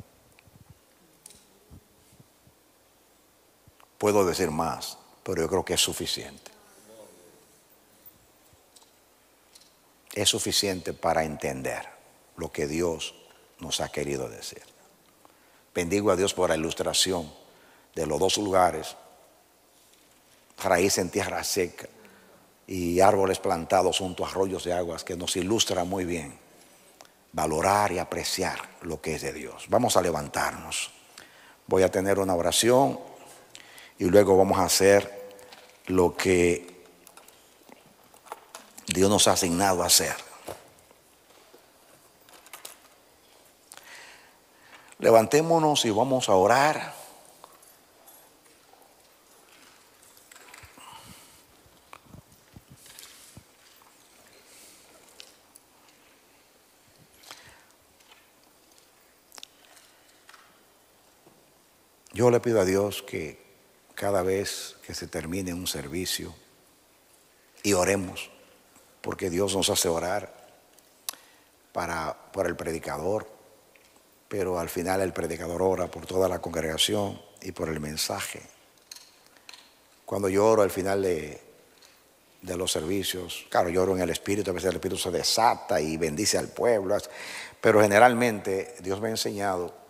Puedo decir más, pero yo creo que es suficiente. Es suficiente para entender lo que Dios nos ha querido decir. Bendigo a Dios por la ilustración de los dos lugares: raíz en tierra seca y árboles plantados junto a arroyos de aguas, que nos ilustra muy bien valorar y apreciar lo que es de Dios. Vamos a levantarnos. Voy a tener una oración y luego vamos a hacer lo que Dios nos ha asignado a hacer. Levantémonos y vamos a orar. Yo le pido a Dios que cada vez que se termine un servicio, y oremos, porque Dios nos hace orar para, para el predicador, pero al final el predicador ora por toda la congregación y por el mensaje. Cuando yo oro al final de, de los servicios, claro, yo oro en el Espíritu, a veces el Espíritu se desata y bendice al pueblo, pero generalmente Dios me ha enseñado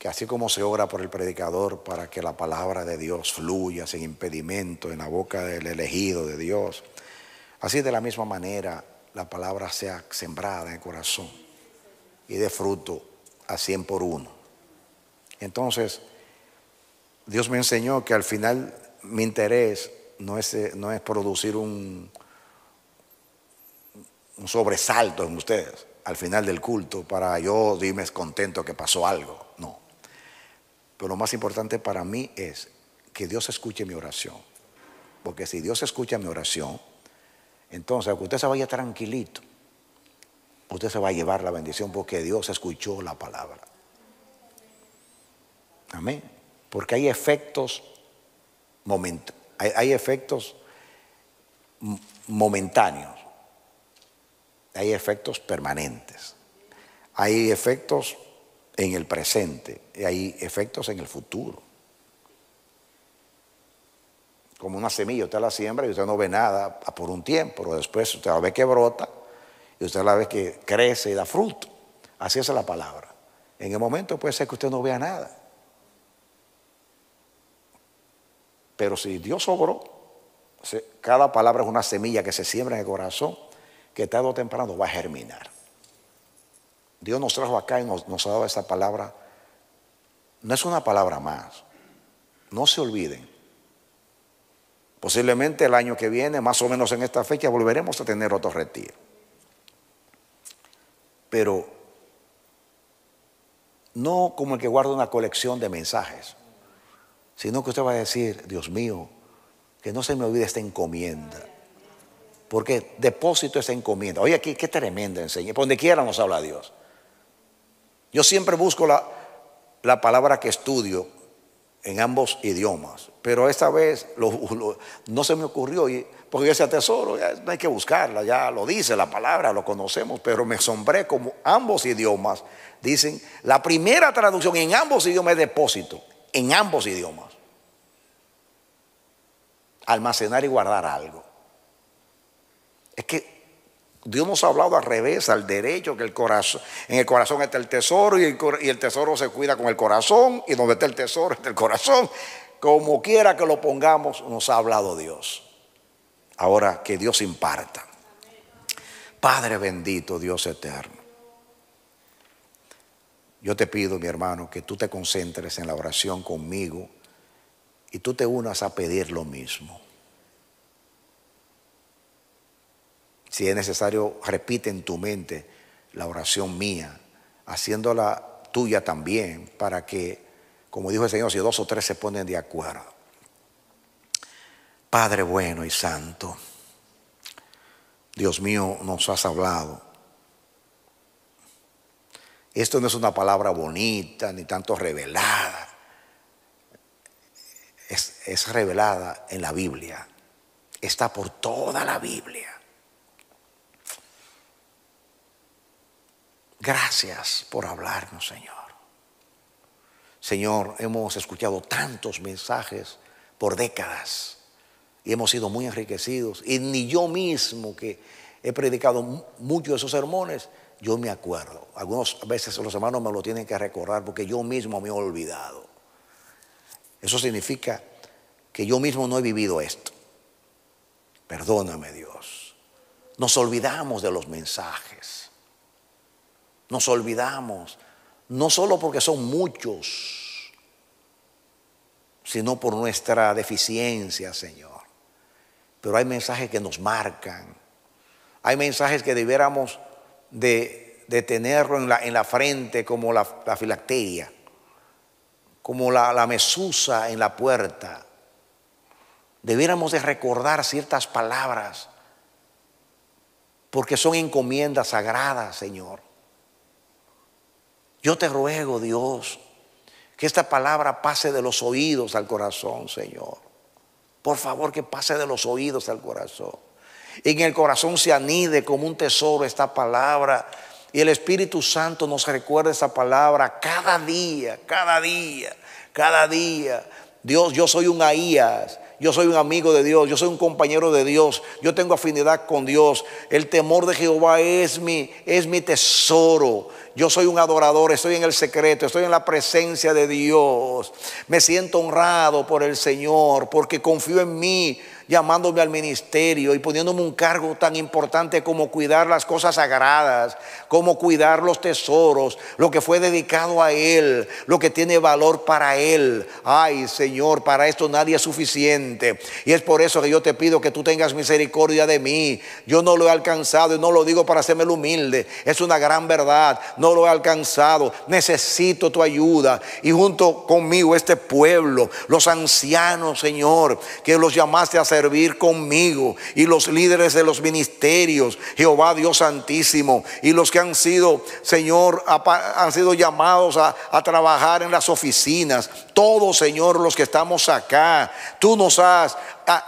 que así como se ora por el predicador para que la palabra de Dios fluya sin impedimento en la boca del elegido de Dios, así de la misma manera la palabra sea sembrada en el corazón y dé fruto a cien por uno. Entonces, Dios me enseñó que al final mi interés no es, no es producir un, un sobresalto en ustedes al final del culto para yo dime contento que pasó algo, no. Pero lo más importante para mí es que Dios escuche mi oración, porque si Dios escucha mi oración, entonces aunque usted se vaya tranquilito, usted se va a llevar la bendición porque Dios escuchó la palabra. Amén. Porque hay efectos momentáneos. Hay, hay efectos momentáneos. Hay efectos permanentes. Hay efectos en el presente. Y hay efectos en el futuro. Como una semilla, usted la siembra y usted no ve nada por un tiempo, pero después usted la ve que brota. Y usted la ve que crece y da fruto. Así es la palabra. En el momento puede ser que usted no vea nada. Pero si Dios obró, cada palabra es una semilla que se siembra en el corazón, que tarde o temprano va a germinar. Dios nos trajo acá y nos, nos ha dado esa palabra. No es una palabra más. No se olviden. Posiblemente el año que viene, más o menos en esta fecha, volveremos a tener otro retiro. Pero no como el que guarda una colección de mensajes, sino que usted va a decir, Dios mío, que no se me olvide esta encomienda, porque depósito esa encomienda. Oye, aquí qué tremenda enseñanza. Por donde quiera nos habla Dios. Yo siempre busco la, la palabra que estudio en ambos idiomas, pero esta vez lo, lo, no se me ocurrió y, porque ese tesoro ya no hay que buscarla, ya lo dice la palabra, lo conocemos, pero me asombré como ambos idiomas dicen, la primera traducción en ambos idiomas es depósito, en ambos idiomas, almacenar y guardar algo. Es que Dios nos ha hablado al revés, al derecho, que el corazón, en el corazón está el tesoro y el, y el tesoro se cuida con el corazón, y donde está el tesoro está el corazón. Como quiera que lo pongamos, nos ha hablado Dios. Ahora que Dios imparta. Padre bendito, Dios eterno, yo te pido, mi hermano, que tú te concentres en la oración conmigo y tú te unas a pedir lo mismo. Si es necesario, repite en tu mente la oración mía, haciéndola tuya también, para que, como dijo el Señor, si dos o tres se ponen de acuerdo. Padre bueno y santo, Dios mío, nos has hablado. Esto no es una palabra bonita, ni tanto revelada. Es, es revelada en la Biblia. Está por toda la Biblia. Gracias por hablarnos, Señor. Señor, hemos escuchado tantos mensajes por décadas y hemos sido muy enriquecidos. Y ni yo mismo, que he predicado muchos de esos sermones, yo me acuerdo. Algunas veces los hermanos me lo tienen que recordar porque yo mismo me he olvidado. Eso significa que yo mismo no he vivido esto. Perdóname, Dios. Nos olvidamos de los mensajes. Nos olvidamos, no solo porque son muchos, sino por nuestra deficiencia, Señor. Pero hay mensajes que nos marcan. Hay mensajes que debiéramos de, de tenerlo en la, en la frente, como la, la filacteria, como la, la mesusa en la puerta. Debiéramos de recordar ciertas palabras, porque son encomiendas sagradas, Señor. Yo te ruego, Dios, que esta palabra pase de los oídos al corazón, Señor. Por favor, que pase de los oídos al corazón. Y en el corazón se anide como un tesoro esta palabra. Y el Espíritu Santo nos recuerde esta palabra cada día, cada día, cada día. Dios, yo soy un Ahías. Yo soy un amigo de Dios, yo soy un compañero de Dios, yo tengo afinidad con Dios. El temor de Jehová es mi, es mi tesoro. Yo soy un adorador, estoy en el secreto, estoy en la presencia de Dios. Me siento honrado por el Señor porque confío en mí. llamándome al ministerio y poniéndome un cargo tan importante como cuidar las cosas sagradas, como cuidar los tesoros, lo que fue dedicado a Él, lo que tiene valor para Él. Ay, Señor, para esto nadie es suficiente. Y es por eso que yo te pido que tú tengas misericordia de mí. Yo no lo he alcanzado y no lo digo para hacerme humilde. Es una gran verdad. No lo he alcanzado. Necesito tu ayuda. Y junto conmigo este pueblo, los ancianos, Señor, que los llamaste a servir conmigo, y los líderes de los ministerios, Jehová Dios Santísimo, y los que han sido, Señor, han sido llamados a, a trabajar en las oficinas. Todos, Señor, los que estamos acá, tú nos has,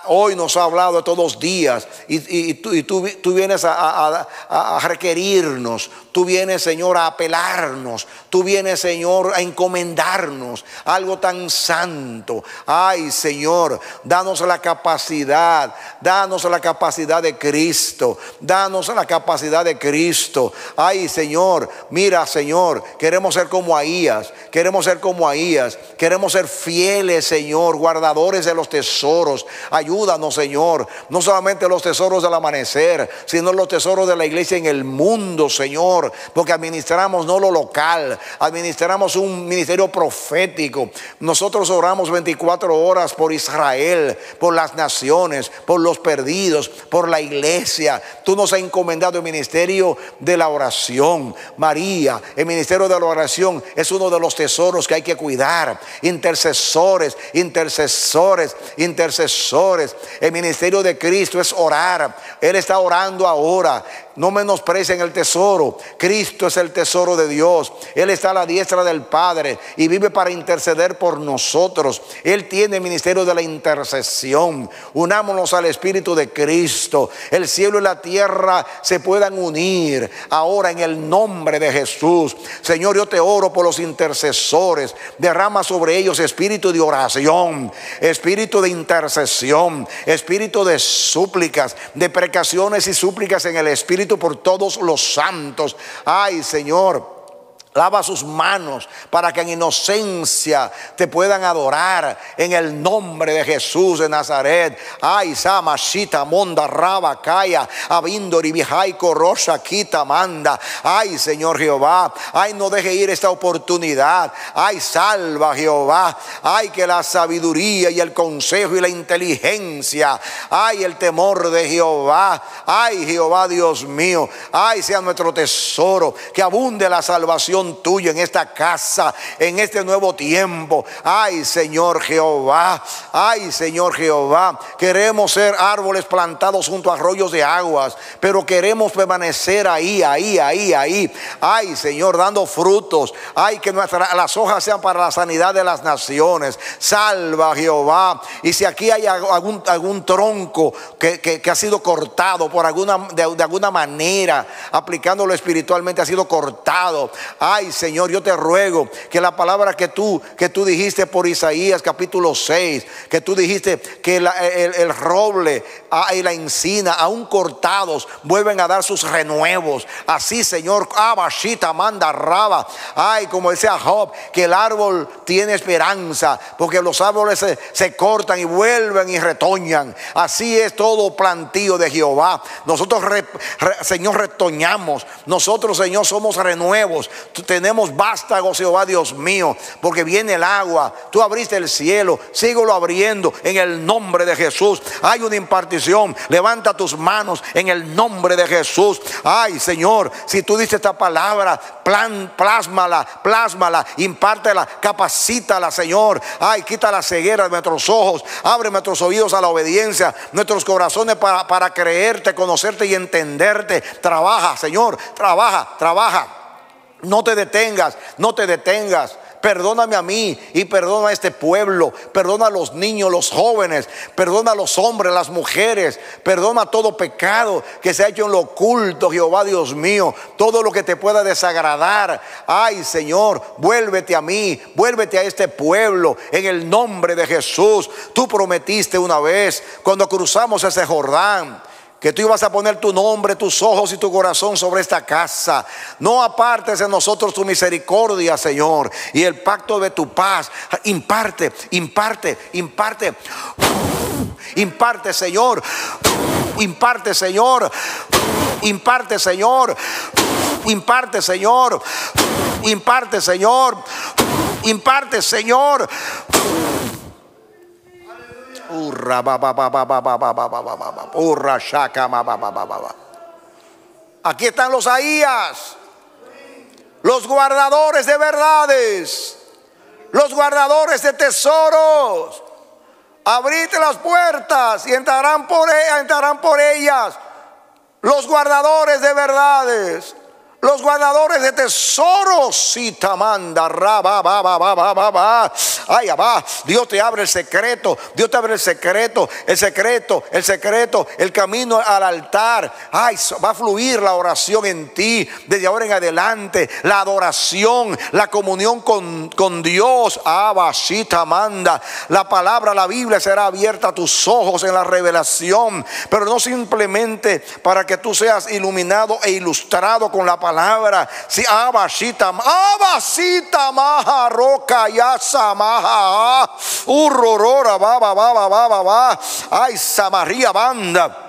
hoy nos has hablado de todos los días, y, y, y, tú, y tú, tú vienes a, a, a, a requerirnos, tú vienes, Señor, a apelarnos, tú vienes, Señor, a encomendarnos algo tan santo. Ay, Señor, danos la capacidad, danos la capacidad de Cristo, danos la capacidad de Cristo. Ay, Señor, mira, Señor, queremos ser como Ahías, queremos ser como Ahías, queremos ser fieles, Señor, guardadores de los tesoros. Ayúdanos, Señor, no solamente los tesoros del amanecer, sino los tesoros de la iglesia en el mundo, Señor, porque administramos no lo local, administramos un ministerio profético. Nosotros oramos veinticuatro horas por Israel, por las naciones, por los perdidos, por la iglesia. Tú nos has encomendado el ministerio de la oración. María, el ministerio de la oración es uno de los tesoros que hay que cuidar. Intercesores, intercesores, intercesores. El ministerio de Cristo es orar. Él está orando ahora. No menosprecien el tesoro. Cristo es el tesoro de Dios. Él está a la diestra del Padre y vive para interceder por nosotros. Él tiene el ministerio de la intercesión. Unámonos al Espíritu de Cristo. El cielo y la tierra se puedan unir ahora en el nombre de Jesús. Señor, yo te oro por los intercesores. Derrama sobre ellos espíritu de oración, espíritu de intercesión, espíritu de súplicas, de precaciones y súplicas en el Espíritu por todos los santos. Ay, Señor, lava sus manos para que en inocencia te puedan adorar en el nombre de Jesús de Nazaret. Ay, Samashita Monda Rabakaya, Abindori Vijay Korosha Kita Manda. Ay, Señor Jehová, ay, no deje ir esta oportunidad. Ay, salva, Jehová. Ay, que la sabiduría y el consejo y la inteligencia, ay, el temor de Jehová, ay, Jehová Dios mío, ay, sea nuestro tesoro, que abunde la salvación tuya en esta casa, en este nuevo tiempo. Ay, Señor Jehová, ay, Señor Jehová, queremos ser árboles plantados junto a arroyos de aguas, pero queremos permanecer ahí, ahí, ahí, ahí. Ay, Señor, dando frutos. Ay, que nuestras las hojas sean para la sanidad de las naciones. Salva, Jehová. Y si aquí hay algún, algún tronco que, que, que ha sido cortado por alguna, de, de alguna manera, aplicándolo espiritualmente, ha sido cortado. Ay, Señor, yo te ruego que la palabra que tú, que tú dijiste por Isaías capítulo seis, que tú dijiste que la, el, el roble y la encina, aún cortados, vuelven a dar sus renuevos. Así, Señor, Abashita Manda Raba. Ay, como decía Job, que el árbol tiene esperanza, porque los árboles se, se cortan y vuelven y retoñan. Así es todo plantío de Jehová. Nosotros, re, re, Señor, retoñamos. Nosotros, Señor, somos renuevos. Tenemos vástagos, Jehová Dios mío, porque viene el agua. Tú abriste el cielo, síguelo abriendo en el nombre de Jesús. Hay una impartición. Levanta tus manos en el nombre de Jesús. Ay, Señor, si tú diste esta palabra, plan, plásmala, plásmala, impártela, capacítala, Señor. Ay, quita la ceguera de nuestros ojos, abre nuestros oídos a la obediencia, nuestros corazones para, para creerte, conocerte y entenderte. Trabaja, Señor, trabaja, trabaja. No te detengas, no te detengas. Perdóname a mí y perdona a este pueblo. Perdona a los niños, los jóvenes. Perdona a los hombres, las mujeres. Perdona todo pecado que se ha hecho en lo oculto, Jehová Dios mío. Todo lo que te pueda desagradar. Ay, Señor, vuélvete a mí, vuélvete a este pueblo en el nombre de Jesús. Tú prometiste una vez, cuando cruzamos ese Jordán, que tú ibas a poner tu nombre, tus ojos y tu corazón sobre esta casa. No apartes de nosotros tu misericordia, Señor, y el pacto de tu paz. Imparte, imparte, imparte. Imparte, Señor. Imparte, Señor. Imparte, Señor. Imparte, Señor. Imparte, Señor. Imparte, Señor. Urra ba ba ba ba ba ba ba ba urra shaka ba ba ba ba. Aquí están los Ahías, los guardadores de verdades, los guardadores de tesoros. Abrid las puertas y entrarán por ellas, entrarán por ellas. Los guardadores de verdades, los guardadores de tesoros. Y tamanda, ra, ba, ba, ba, ba, ba, ba. Ay, abá. Dios te abre el secreto. Dios te abre el secreto. El secreto, el secreto. El camino al altar. Ay, va a fluir la oración en ti desde ahora en adelante. La adoración, la comunión con, con Dios. Abba, sí, tamanda. La palabra, la Biblia será abierta a tus ojos en la revelación. Pero no simplemente para que tú seas iluminado e ilustrado con la palabra, si abasita, abasita, maja roca ya samaja, urrorora, va, va, va, va, va, va, ay, Samaria banda.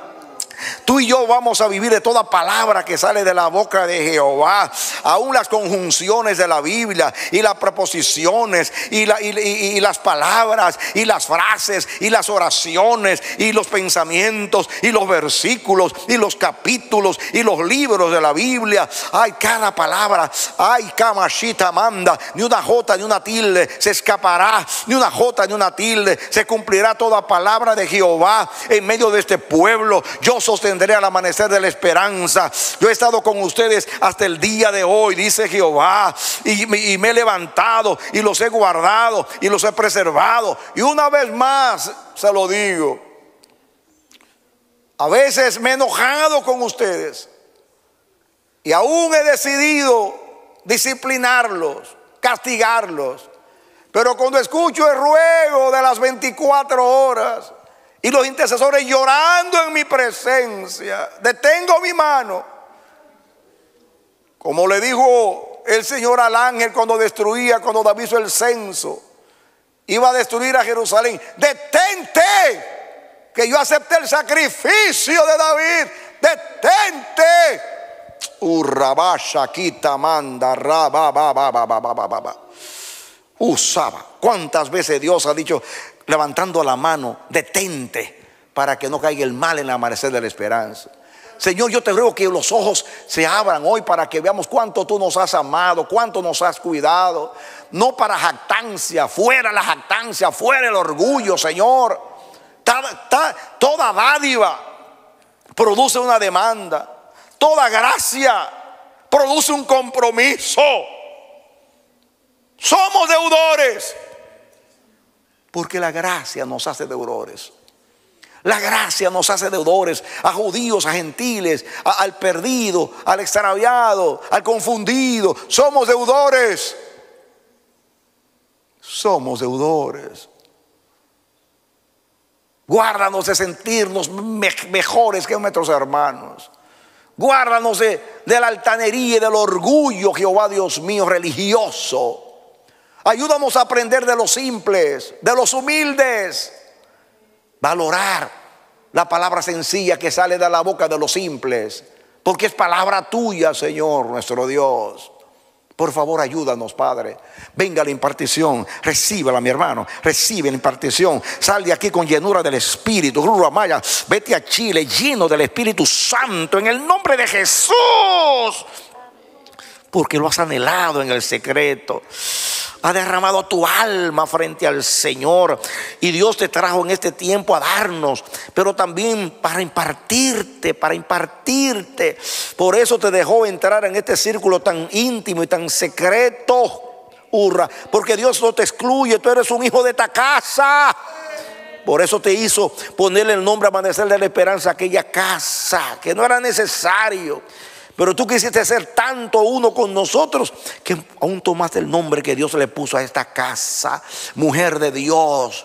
Tú y yo vamos a vivir de toda palabra que sale de la boca de Jehová, aún las conjunciones de la Biblia y las preposiciones y, la, y, y, y las palabras y las frases y las oraciones y los pensamientos y los versículos y los capítulos y los libros de la Biblia. Ay, cada palabra, ay, kamashita manda, ni una jota ni una tilde se escapará, ni una jota ni una tilde. Se cumplirá toda palabra de Jehová en medio de este pueblo. Yo sostendré al amanecer de la esperanza. Yo he estado con ustedes hasta el día de hoy, dice Jehová, y, y me he levantado y los he guardado y los he preservado. Y una vez más se lo digo, a veces me he enojado con ustedes y aún he decidido disciplinarlos, castigarlos, pero cuando escucho el ruego de las veinticuatro horas y los intercesores llorando en mi presencia, detengo mi mano. Como le dijo el Señor al ángel cuando destruía, cuando David hizo el censo, iba a destruir a Jerusalén. Detente, que yo acepté el sacrificio de David. Detente. Urrabasha quita manda rababababababababa. Usaba. ¿Cuántas veces Dios ha dicho, levantando la mano, detente para que no caiga el mal en el amanecer de la esperanza? Señor, yo te ruego que los ojos se abran hoy para que veamos cuánto tú nos has amado, cuánto nos has cuidado. No para jactancia, fuera la jactancia, fuera el orgullo, Señor. Toda, toda, toda dádiva produce una demanda. Toda gracia produce un compromiso. Somos deudores, porque la gracia nos hace deudores. La gracia nos hace deudores a judíos, a gentiles, a, al perdido, al extraviado, al confundido. Somos deudores. Somos deudores. Guárdanos de sentirnos me mejores que nuestros hermanos. Guárdanos de, de la altanería y del orgullo, Jehová Dios mío, religioso. Ayúdanos a aprender de los simples, de los humildes. Valorar la palabra sencilla que sale de la boca de los simples, porque es palabra tuya, Señor nuestro Dios. Por favor, ayúdanos, Padre. Venga la impartición. Recíbela, mi hermano. Recibe la impartición. Sal de aquí con llenura del Espíritu. Rura Maya, vete a Chile lleno del Espíritu Santo en el nombre de Jesús, porque lo has anhelado en el secreto. Ha derramado tu alma frente al Señor, y Dios te trajo en este tiempo a darnos, pero también para impartirte, para impartirte. Por eso te dejó entrar en este círculo tan íntimo y tan secreto, urra, porque Dios no te excluye. Tú eres un hijo de esta casa. Por eso te hizo ponerle el nombre Amanecer de la Esperanza a aquella casa, que no era necesario, pero tú quisiste ser tanto uno con nosotros que aún tomaste el nombre que Dios le puso a esta casa. Mujer de Dios,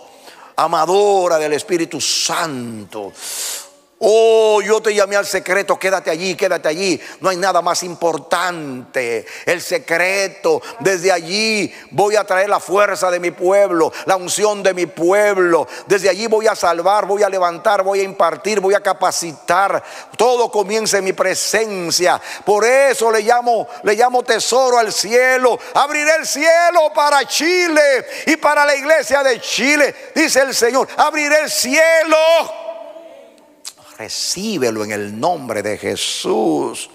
amadora del Espíritu Santo. Oh, yo te llamé al secreto, quédate allí, quédate allí. No hay nada más importante. El secreto, desde allí voy a traer la fuerza de mi pueblo, la unción de mi pueblo. Desde allí voy a salvar, voy a levantar, voy a impartir, voy a capacitar. Todo comienza en mi presencia. Por eso le llamo, le llamo tesoro al cielo. Abriré el cielo para Chile y para la iglesia de Chile, dice el Señor. Abriré el cielo. Recíbelo en el nombre de Jesús.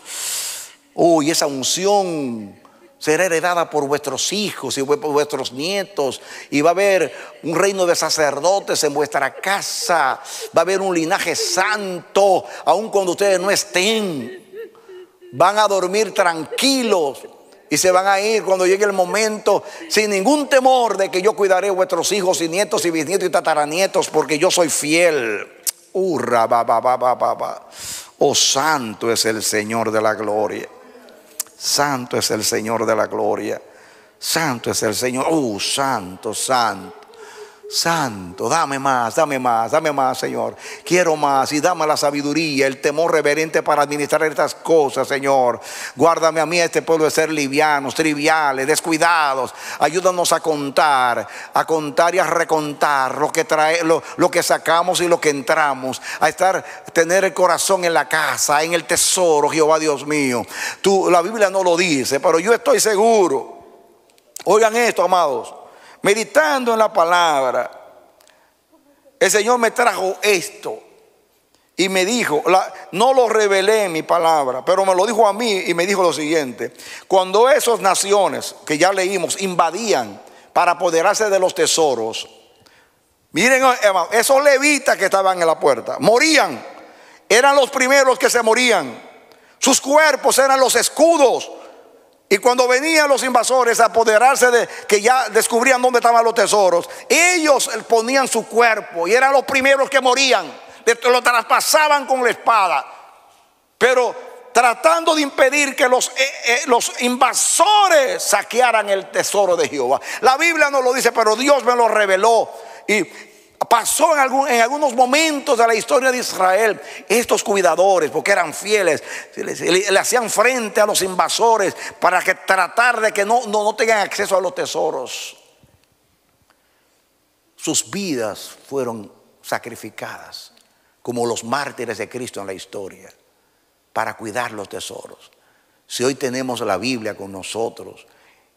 Uy, esa unción será heredada por vuestros hijos y por vuestros nietos. Y va a haber un reino de sacerdotes en vuestra casa. Va a haber un linaje santo. Aun cuando ustedes no estén, van a dormir tranquilos y se van a ir cuando llegue el momento sin ningún temor de que yo cuidaré vuestros hijos y nietos y bisnietos y tataranietos, porque yo soy fiel. Urra, va, va, va, va, va. Oh, santo es el Señor de la gloria. Santo es el Señor de la gloria. Santo es el Señor. Oh, santo, santo. Santo, dame más, dame más, dame más, Señor. Quiero más y dame la sabiduría, el temor reverente para administrar estas cosas, Señor. Guárdame a mí, a este pueblo, de ser livianos, triviales, descuidados. Ayúdanos a contar, a contar y a recontar lo que trae, lo, lo que sacamos y lo que entramos. A estar, tener el corazón en la casa, en el tesoro, Jehová Dios mío. Tú, la Biblia no lo dice, pero yo estoy seguro. Oigan esto, amados. Meditando en la palabra, el Señor me trajo esto y me dijo, la, no lo revelé en mi palabra, pero me lo dijo a mí y me dijo lo siguiente. Cuando esas naciones que ya leímos invadían para apoderarse de los tesoros, miren, esos levitas que estaban en la puerta, morían, eran los primeros que se morían, sus cuerpos eran los escudos. Y cuando venían los invasores a apoderarse de, que ya descubrían dónde estaban los tesoros, ellos ponían su cuerpo y eran los primeros que morían. Lo traspasaban con la espada. Pero tratando de impedir que los, eh, eh, los invasores saquearan el tesoro de Jehová. La Biblia no lo dice, pero Dios me lo reveló. Y pasó en, algún, en algunos momentos de la historia de Israel. Estos cuidadores, porque eran fieles, le, le, le hacían frente a los invasores para que tratar de que no, no, no tengan acceso a los tesoros. Sus vidas fueron sacrificadas, como los mártires de Cristo en la historia, para cuidar los tesoros. Si hoy tenemos la Biblia con nosotros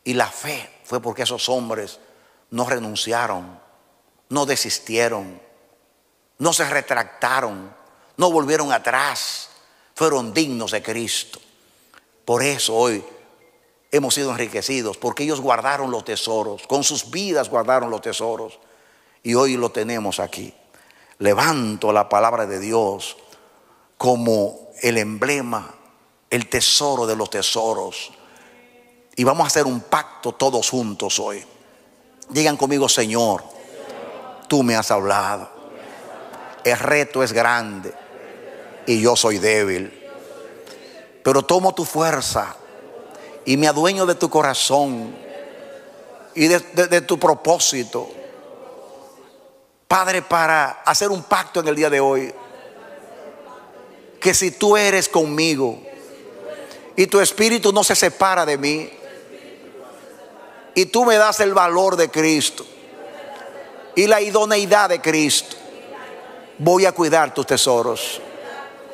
y la fe, fue porque esos hombres no renunciaron, no desistieron, no se retractaron, no volvieron atrás, fueron dignos de Cristo. Por eso hoy hemos sido enriquecidos, porque ellos guardaron los tesoros, con sus vidas guardaron los tesoros, y hoy lo tenemos aquí. Levanto la palabra de Dios como el emblema, el tesoro de los tesoros, y vamos a hacer un pacto todos juntos hoy. Digan conmigo: Señor, tú me has hablado. El reto es grande y yo soy débil, pero tomo tu fuerza y me adueño de tu corazón y de, de, de tu propósito, Padre, para hacer un pacto en el día de hoy, que si tú eres conmigo y tu espíritu no se separa de mí, y tú me das el valor de Cristo y la idoneidad de Cristo, voy a cuidar tus tesoros.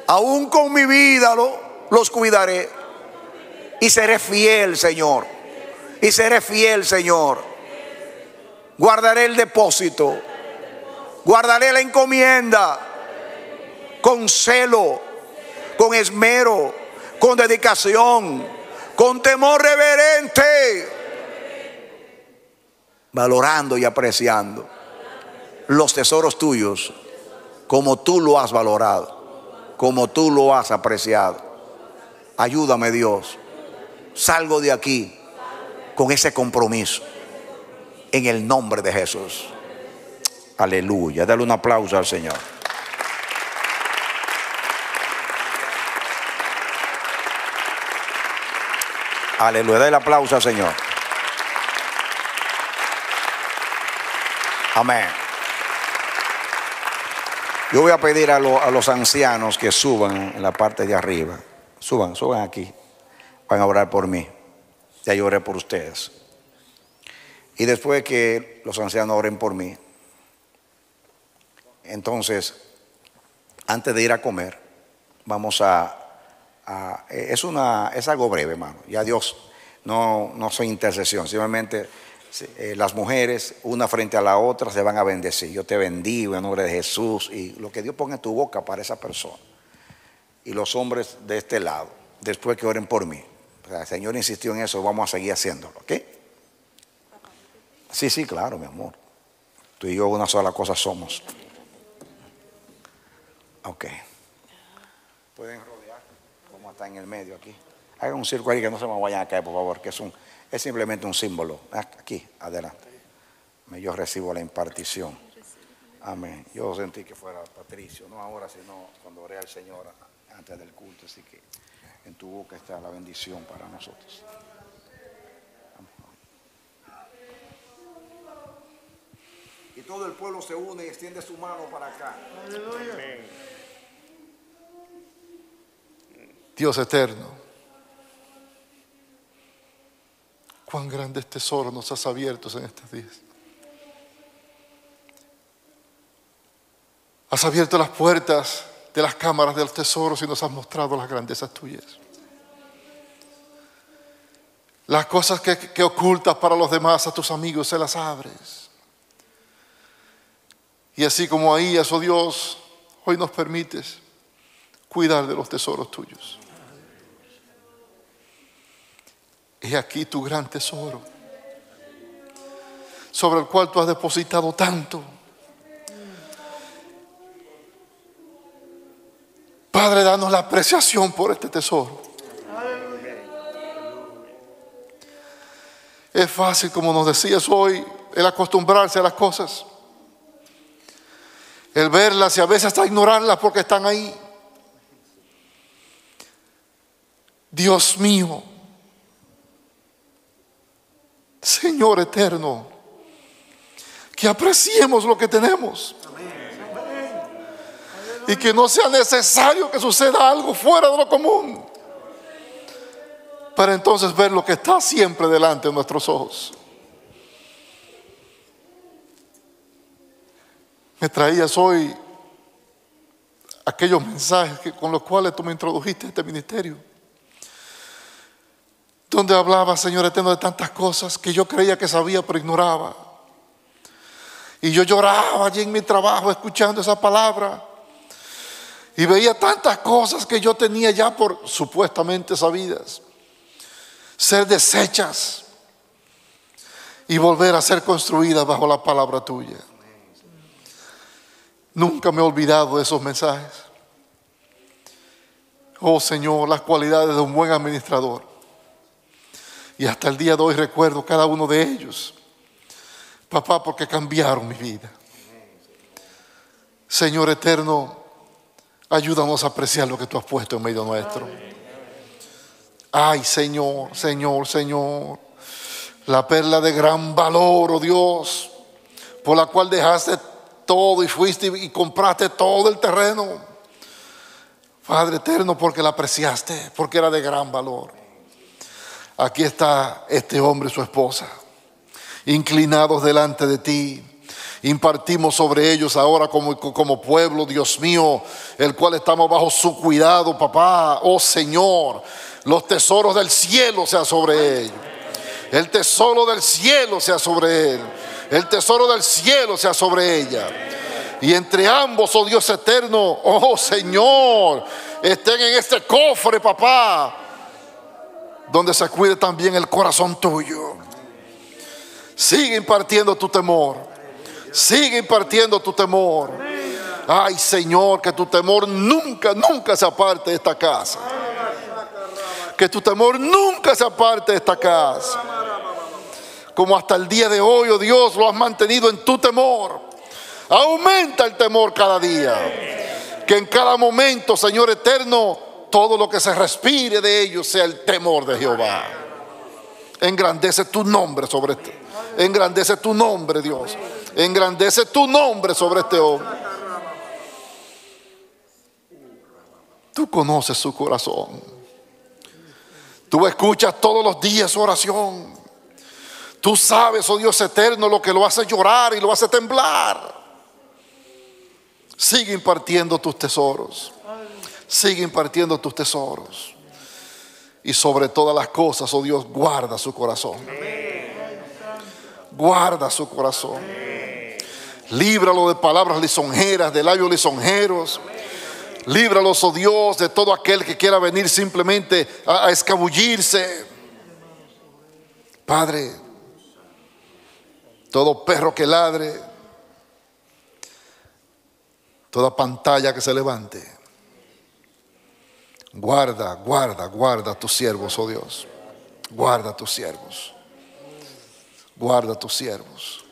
Aún con mi vida lo, los cuidaré. Y seré fiel, Señor. Y seré fiel, Señor. Guardaré el depósito. Guardaré la encomienda. Con celo. Con esmero. Con dedicación. Con temor reverente. Valorando y apreciando los tesoros tuyos, como tú lo has valorado, como tú lo has apreciado. Ayúdame, Dios. Salgo de aquí con ese compromiso, en el nombre de Jesús. Aleluya. Dale un aplauso al Señor. Aleluya. Dale el aplauso al Señor. Amén. Yo voy a pedir a, lo, a los ancianos que suban en la parte de arriba. Suban, suban aquí. Van a orar por mí. Ya yo oré por ustedes. Y después que los ancianos oren por mí, entonces, antes de ir a comer, vamos a, a es, una, es algo breve, hermano. Ya Dios, no, no soy intercesión, simplemente eh, las mujeres, una frente a la otra, se van a bendecir. Yo te bendigo en nombre de Jesús, y lo que Dios ponga en tu boca para esa persona. Y los hombres de este lado, después que oren por mí. O sea, el Señor insistió en eso, vamos a seguir haciéndolo, ¿ok? Sí, sí, claro, mi amor. Tú y yo una sola cosa somos. Ok. Pueden rodear, como está en el medio aquí. Hagan un círculo ahí que no se me vayan a caer, por favor, que es un, es simplemente un símbolo. Aquí, adelante. Yo recibo la impartición. Amén. Yo sentí que fuera Patricio, no ahora, sino cuando oré al Señor antes del culto. Así que en tu boca está la bendición para nosotros. Y todo el pueblo se une y extiende su mano para acá. Aleluya. Dios eterno, cuán grandes tesoros nos has abierto en estos días. Has abierto las puertas de las cámaras de los tesoros y nos has mostrado las grandezas tuyas. Las cosas que, que ocultas para los demás, a tus amigos se las abres. Y así como Ahías, oh Dios, hoy nos permites cuidar de los tesoros tuyos. He aquí tu gran tesoro, sobre el cual tú has depositado tanto. Padre, danos la apreciación por este tesoro. Es fácil, como nos decías hoy, el acostumbrarse a las cosas, el verlas y a veces hasta ignorarlas porque están ahí. Dios mío, Señor eterno, que apreciemos lo que tenemos. Y que no sea necesario que suceda algo fuera de lo común para entonces ver lo que está siempre delante de nuestros ojos. Me traías hoy aquellos mensajes que, con los cuales tú me introdujiste a este ministerio, donde hablaba, Señor eterno, de tantas cosas que yo creía que sabía pero ignoraba. Y yo lloraba allí en mi trabajo escuchando esa palabra y veía tantas cosas que yo tenía ya por supuestamente sabidas ser deshechas y volver a ser construidas bajo la palabra tuya. Nunca me he olvidado de esos mensajes. Oh Señor, las cualidades de un buen administrador. Y hasta el día de hoy recuerdo cada uno de ellos, papá, porque cambiaron mi vida. Señor eterno, ayúdanos a apreciar lo que tú has puesto en medio nuestro. Ay Señor, Señor, Señor, la perla de gran valor, oh Dios, por la cual dejaste todo y fuiste y compraste todo el terreno, Padre eterno, porque la apreciaste, porque era de gran valor. Aquí está este hombre y su esposa, inclinados delante de ti. Impartimos sobre ellos ahora como, como pueblo, Dios mío, el cual estamos bajo su cuidado, papá. Oh Señor, los tesoros del cielo sea sobre ellos. El tesoro del cielo sea sobre él. El tesoro del cielo sea sobre ella. Y entre ambos, oh Dios eterno, oh Señor, estén en este cofre, papá, donde se cuide también el corazón tuyo. Sigue impartiendo tu temor. Sigue impartiendo tu temor. Ay Señor, que tu temor nunca, nunca se aparte de esta casa. Que tu temor nunca se aparte de esta casa. Como hasta el día de hoy, oh Dios, lo has mantenido en tu temor. Aumenta el temor cada día. Que en cada momento, Señor eterno, todo lo que se respire de ellos sea el temor de Jehová. Engrandece tu nombre sobre este. Engrandece tu nombre, Dios. Engrandece tu nombre sobre este hombre. conoces su corazón. Tú escuchas todos los días su oración. Tú sabes, oh Dios eterno, lo que lo hace llorar y lo hace temblar. Sigue impartiendo tus tesoros. Sigue impartiendo tus tesoros. Y sobre todas las cosas, oh Dios, guarda su corazón. Guarda su corazón. Líbralo de palabras lisonjeras, de labios lisonjeros. Líbralos, oh Dios, de todo aquel que quiera venir simplemente a, a escabullirse. Padre, todo perro que ladre, toda pantalla que se levante, guarda, guarda, guarda tus siervos, oh Dios. Guarda tus siervos. Guarda tus siervos.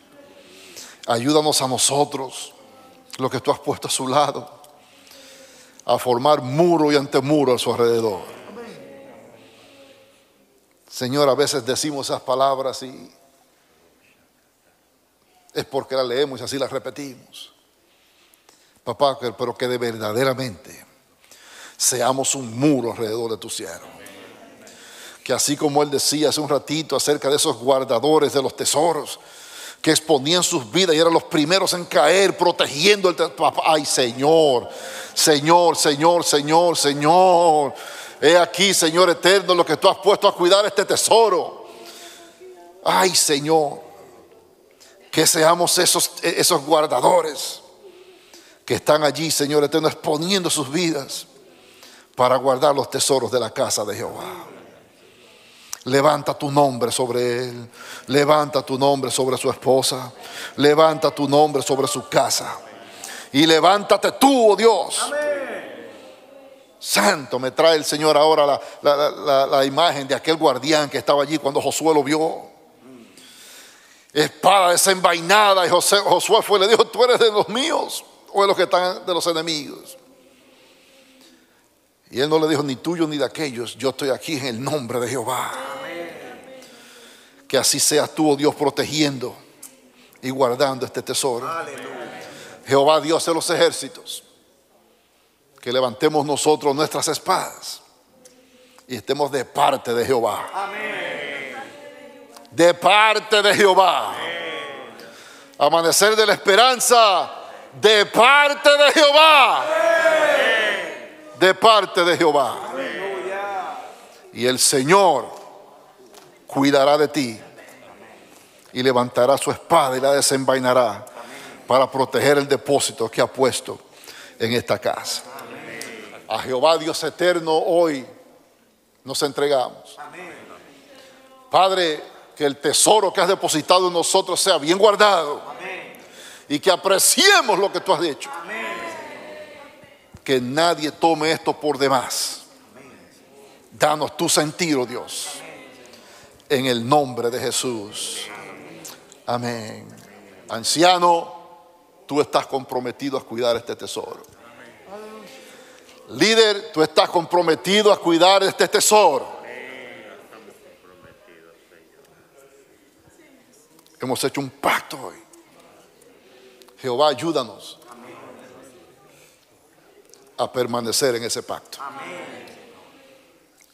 Ayúdanos a nosotros, lo que tú has puesto a su lado, a formar muro y antemuro a su alrededor. Señor, a veces decimos esas palabras y es porque las leemos y así las repetimos. Papá, pero que de verdaderamente seamos un muro alrededor de tu siervo. Que así como él decía hace un ratito acerca de esos guardadores de los tesoros que exponían sus vidas y eran los primeros en caer, protegiendo el papá. Ay, Señor, Señor, Señor, Señor, Señor. He aquí, Señor eterno, lo que tú has puesto a cuidar este tesoro. Ay, Señor, que seamos esos, esos guardadores que están allí, Señor eterno, exponiendo sus vidas para guardar los tesoros de la casa de Jehová. Levanta tu nombre sobre él. Levanta tu nombre sobre su esposa. Levanta tu nombre sobre su casa. Y levántate tú, oh Dios. Amén. Santo, me trae el Señor ahora la, la, la, la imagen de aquel guardián que estaba allí cuando Josué lo vio. Espada desenvainada. Y José, Josué fue y le dijo: tú eres de los míos o de los que están de los enemigos. Y él no le dijo ni tuyo ni de aquellos. Yo estoy aquí en el nombre de Jehová. Amén. Que así seas tú, oh Dios, protegiendo y guardando este tesoro. Aleluya. Jehová, Dios de los ejércitos, que levantemos nosotros nuestras espadas y estemos de parte de Jehová. Amén. De parte de Jehová. Amén. Amanecer de la esperanza, de parte de Jehová. Amén. De parte de Jehová. Aleluya. Y el Señor cuidará de ti y levantará su espada y la desenvainará. Amén. Para proteger el depósito que ha puesto en esta casa. Amén. A Jehová Dios eterno hoy nos entregamos. Amén. Padre, que el tesoro que has depositado en nosotros sea bien guardado. Amén. Y que apreciemos lo que tú has hecho. Amén. Que nadie tome esto por demás. Danos tu sentido, Dios. En el nombre de Jesús. Amén. Anciano, tú estás comprometido a cuidar este tesoro. Líder, tú estás comprometido a cuidar este tesoro. Hemos hecho un pacto hoy. Jehová, ayúdanos a permanecer en ese pacto. Amén.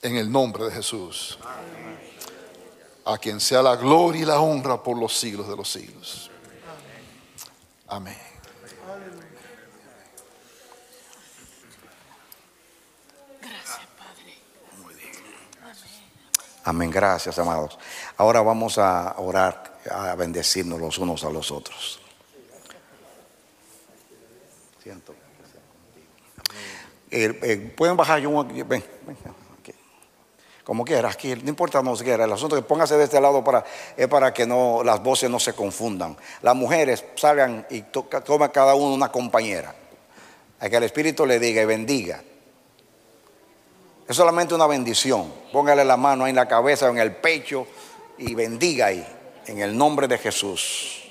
En el nombre de Jesús. Amén. A quien sea la gloria y la honra por los siglos de los siglos. Amén. Gracias, Padre. Muy bien. Amén. Amén. Gracias, amados. Ahora vamos a orar, a bendecirnos los unos a los otros. Siento. Eh, eh, pueden bajar yo, ven, ven okay. Como quieras, aquí no importa, no se quiera. El asunto es que pónganse de este lado para, eh, para que no, las voces no se confundan. Las mujeres salgan y to tomen cada uno una compañera, a que el Espíritu le diga y bendiga. Es solamente una bendición. Póngale la mano ahí en la cabeza, en el pecho, y bendiga ahí, en el nombre de Jesús.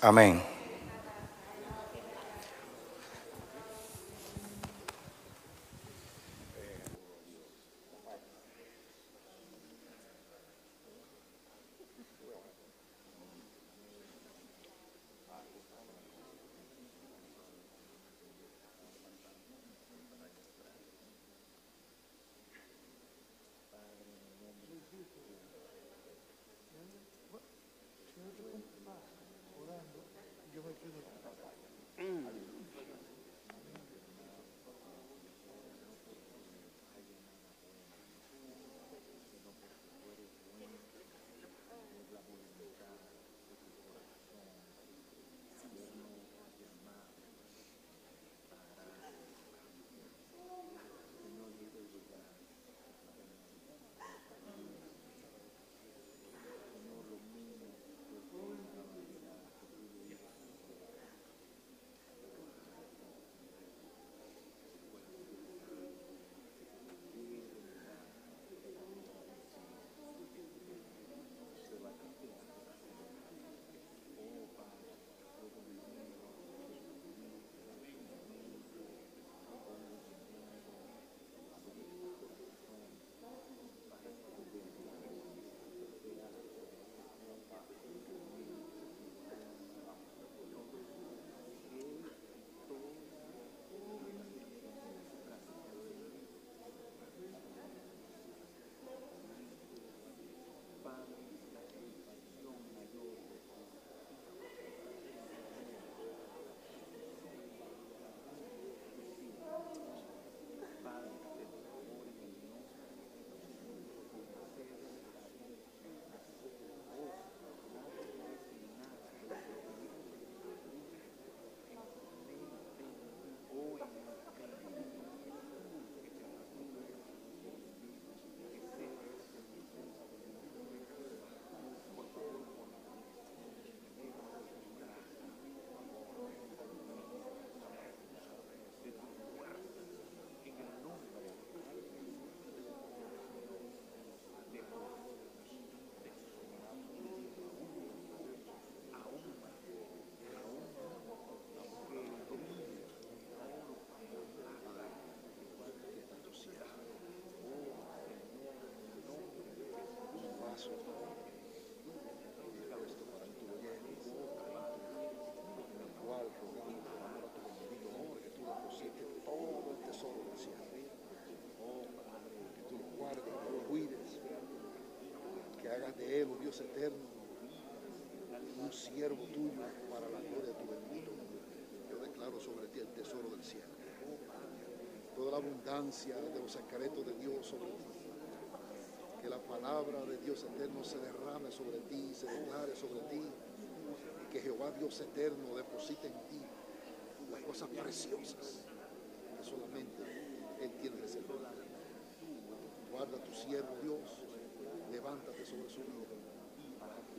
Amén. hagas de él, oh Dios eterno, un siervo tuyo para la gloria de tu bendito nombre. Yo declaro sobre ti el tesoro del cielo, toda la abundancia de los secretos de Dios sobre ti. Que la palabra de Dios eterno se derrame sobre ti, se declare sobre ti, y que Jehová Dios eterno deposite en ti las cosas preciosas que solamente Él tiene reservado. Guarda tu siervo, Dios, levántate sobre su vida.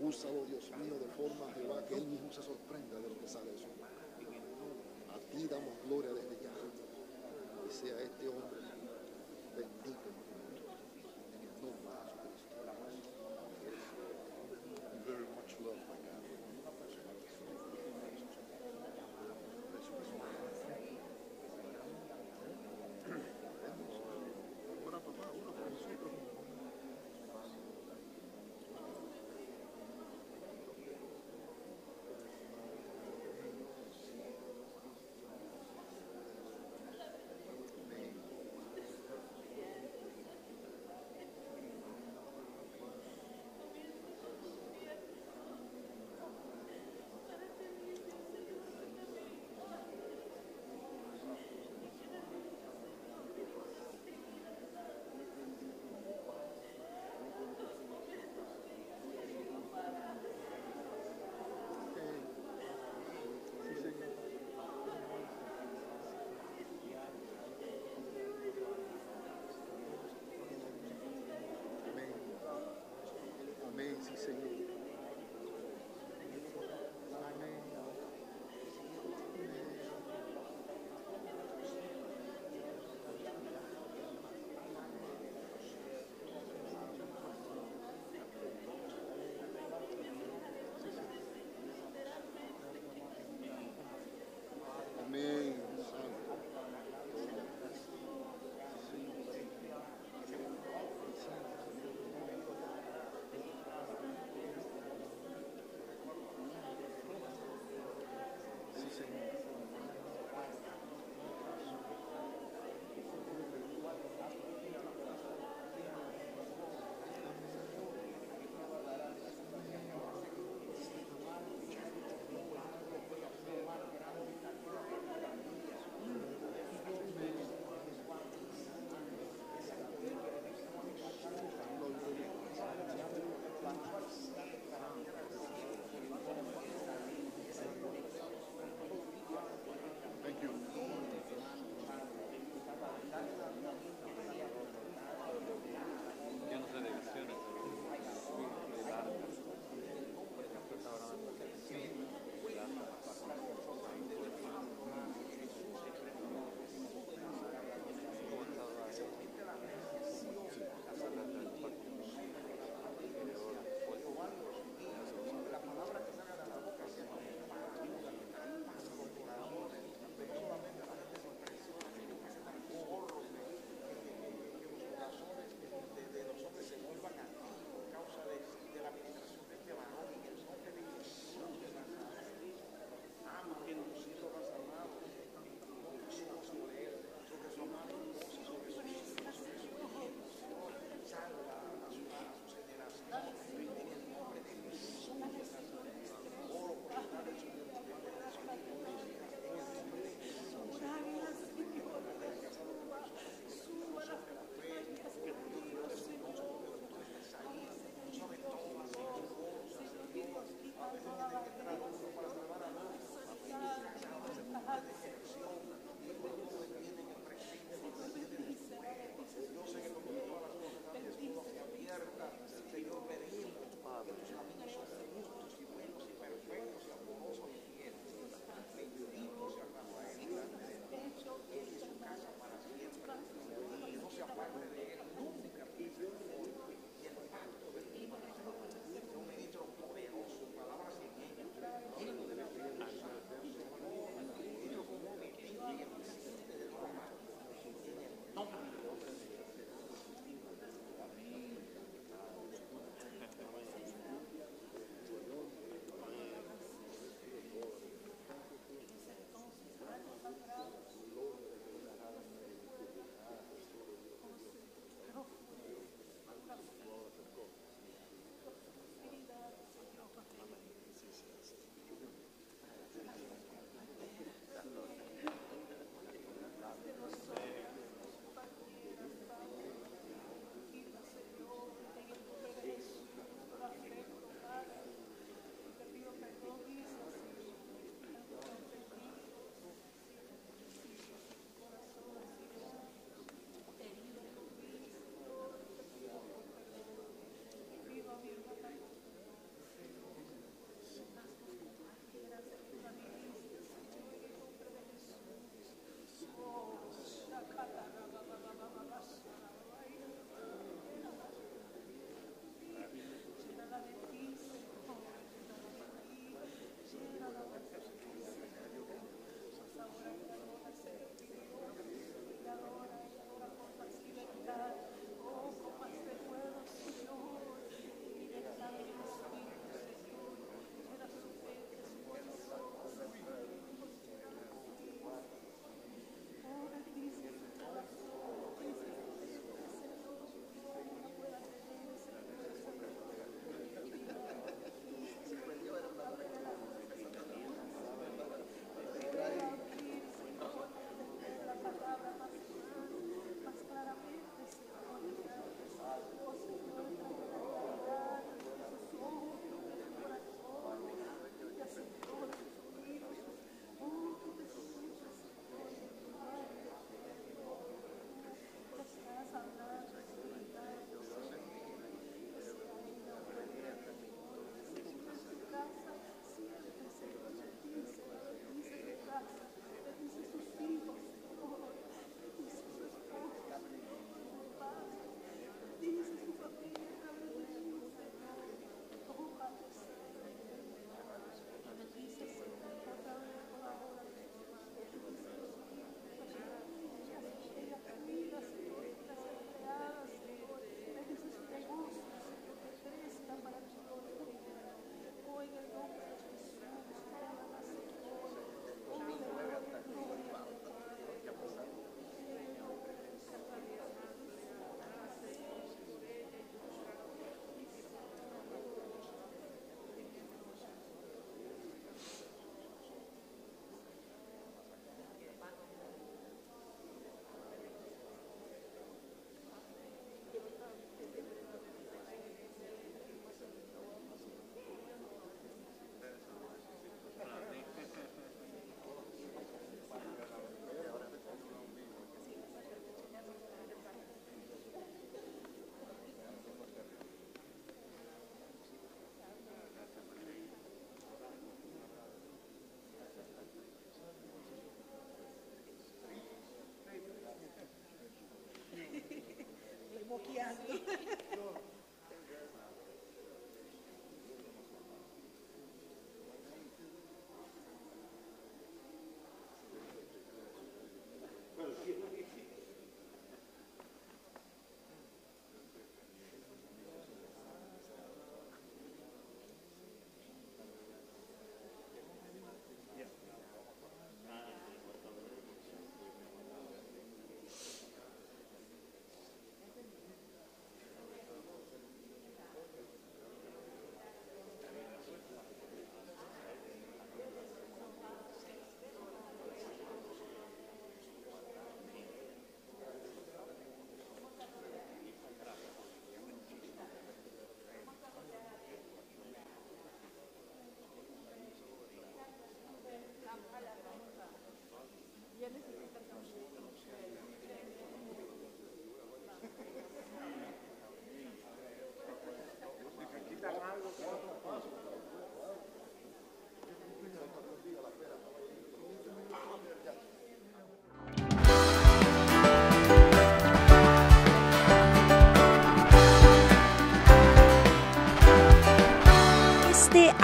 Úsalo, Dios mío, de forma, Jehová, que Él mismo se sorprenda de lo que sale de su boca. A ti damos gloria desde ya. Y sea este hombre bendito en el nombre de Jesucristo. Very much love, my God.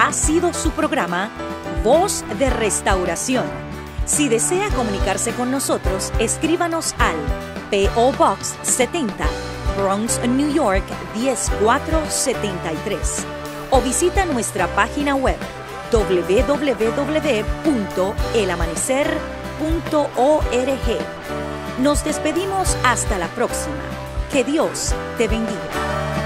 ha sido su programa Voz de Restauración. Si desea comunicarse con nosotros, escríbanos al P O Box setenta, Bronx, New York diez mil cuatrocientos setenta y tres, o visita nuestra página web doble u doble u doble u punto el amanecer punto org. Nos despedimos hasta la próxima. Que Dios te bendiga.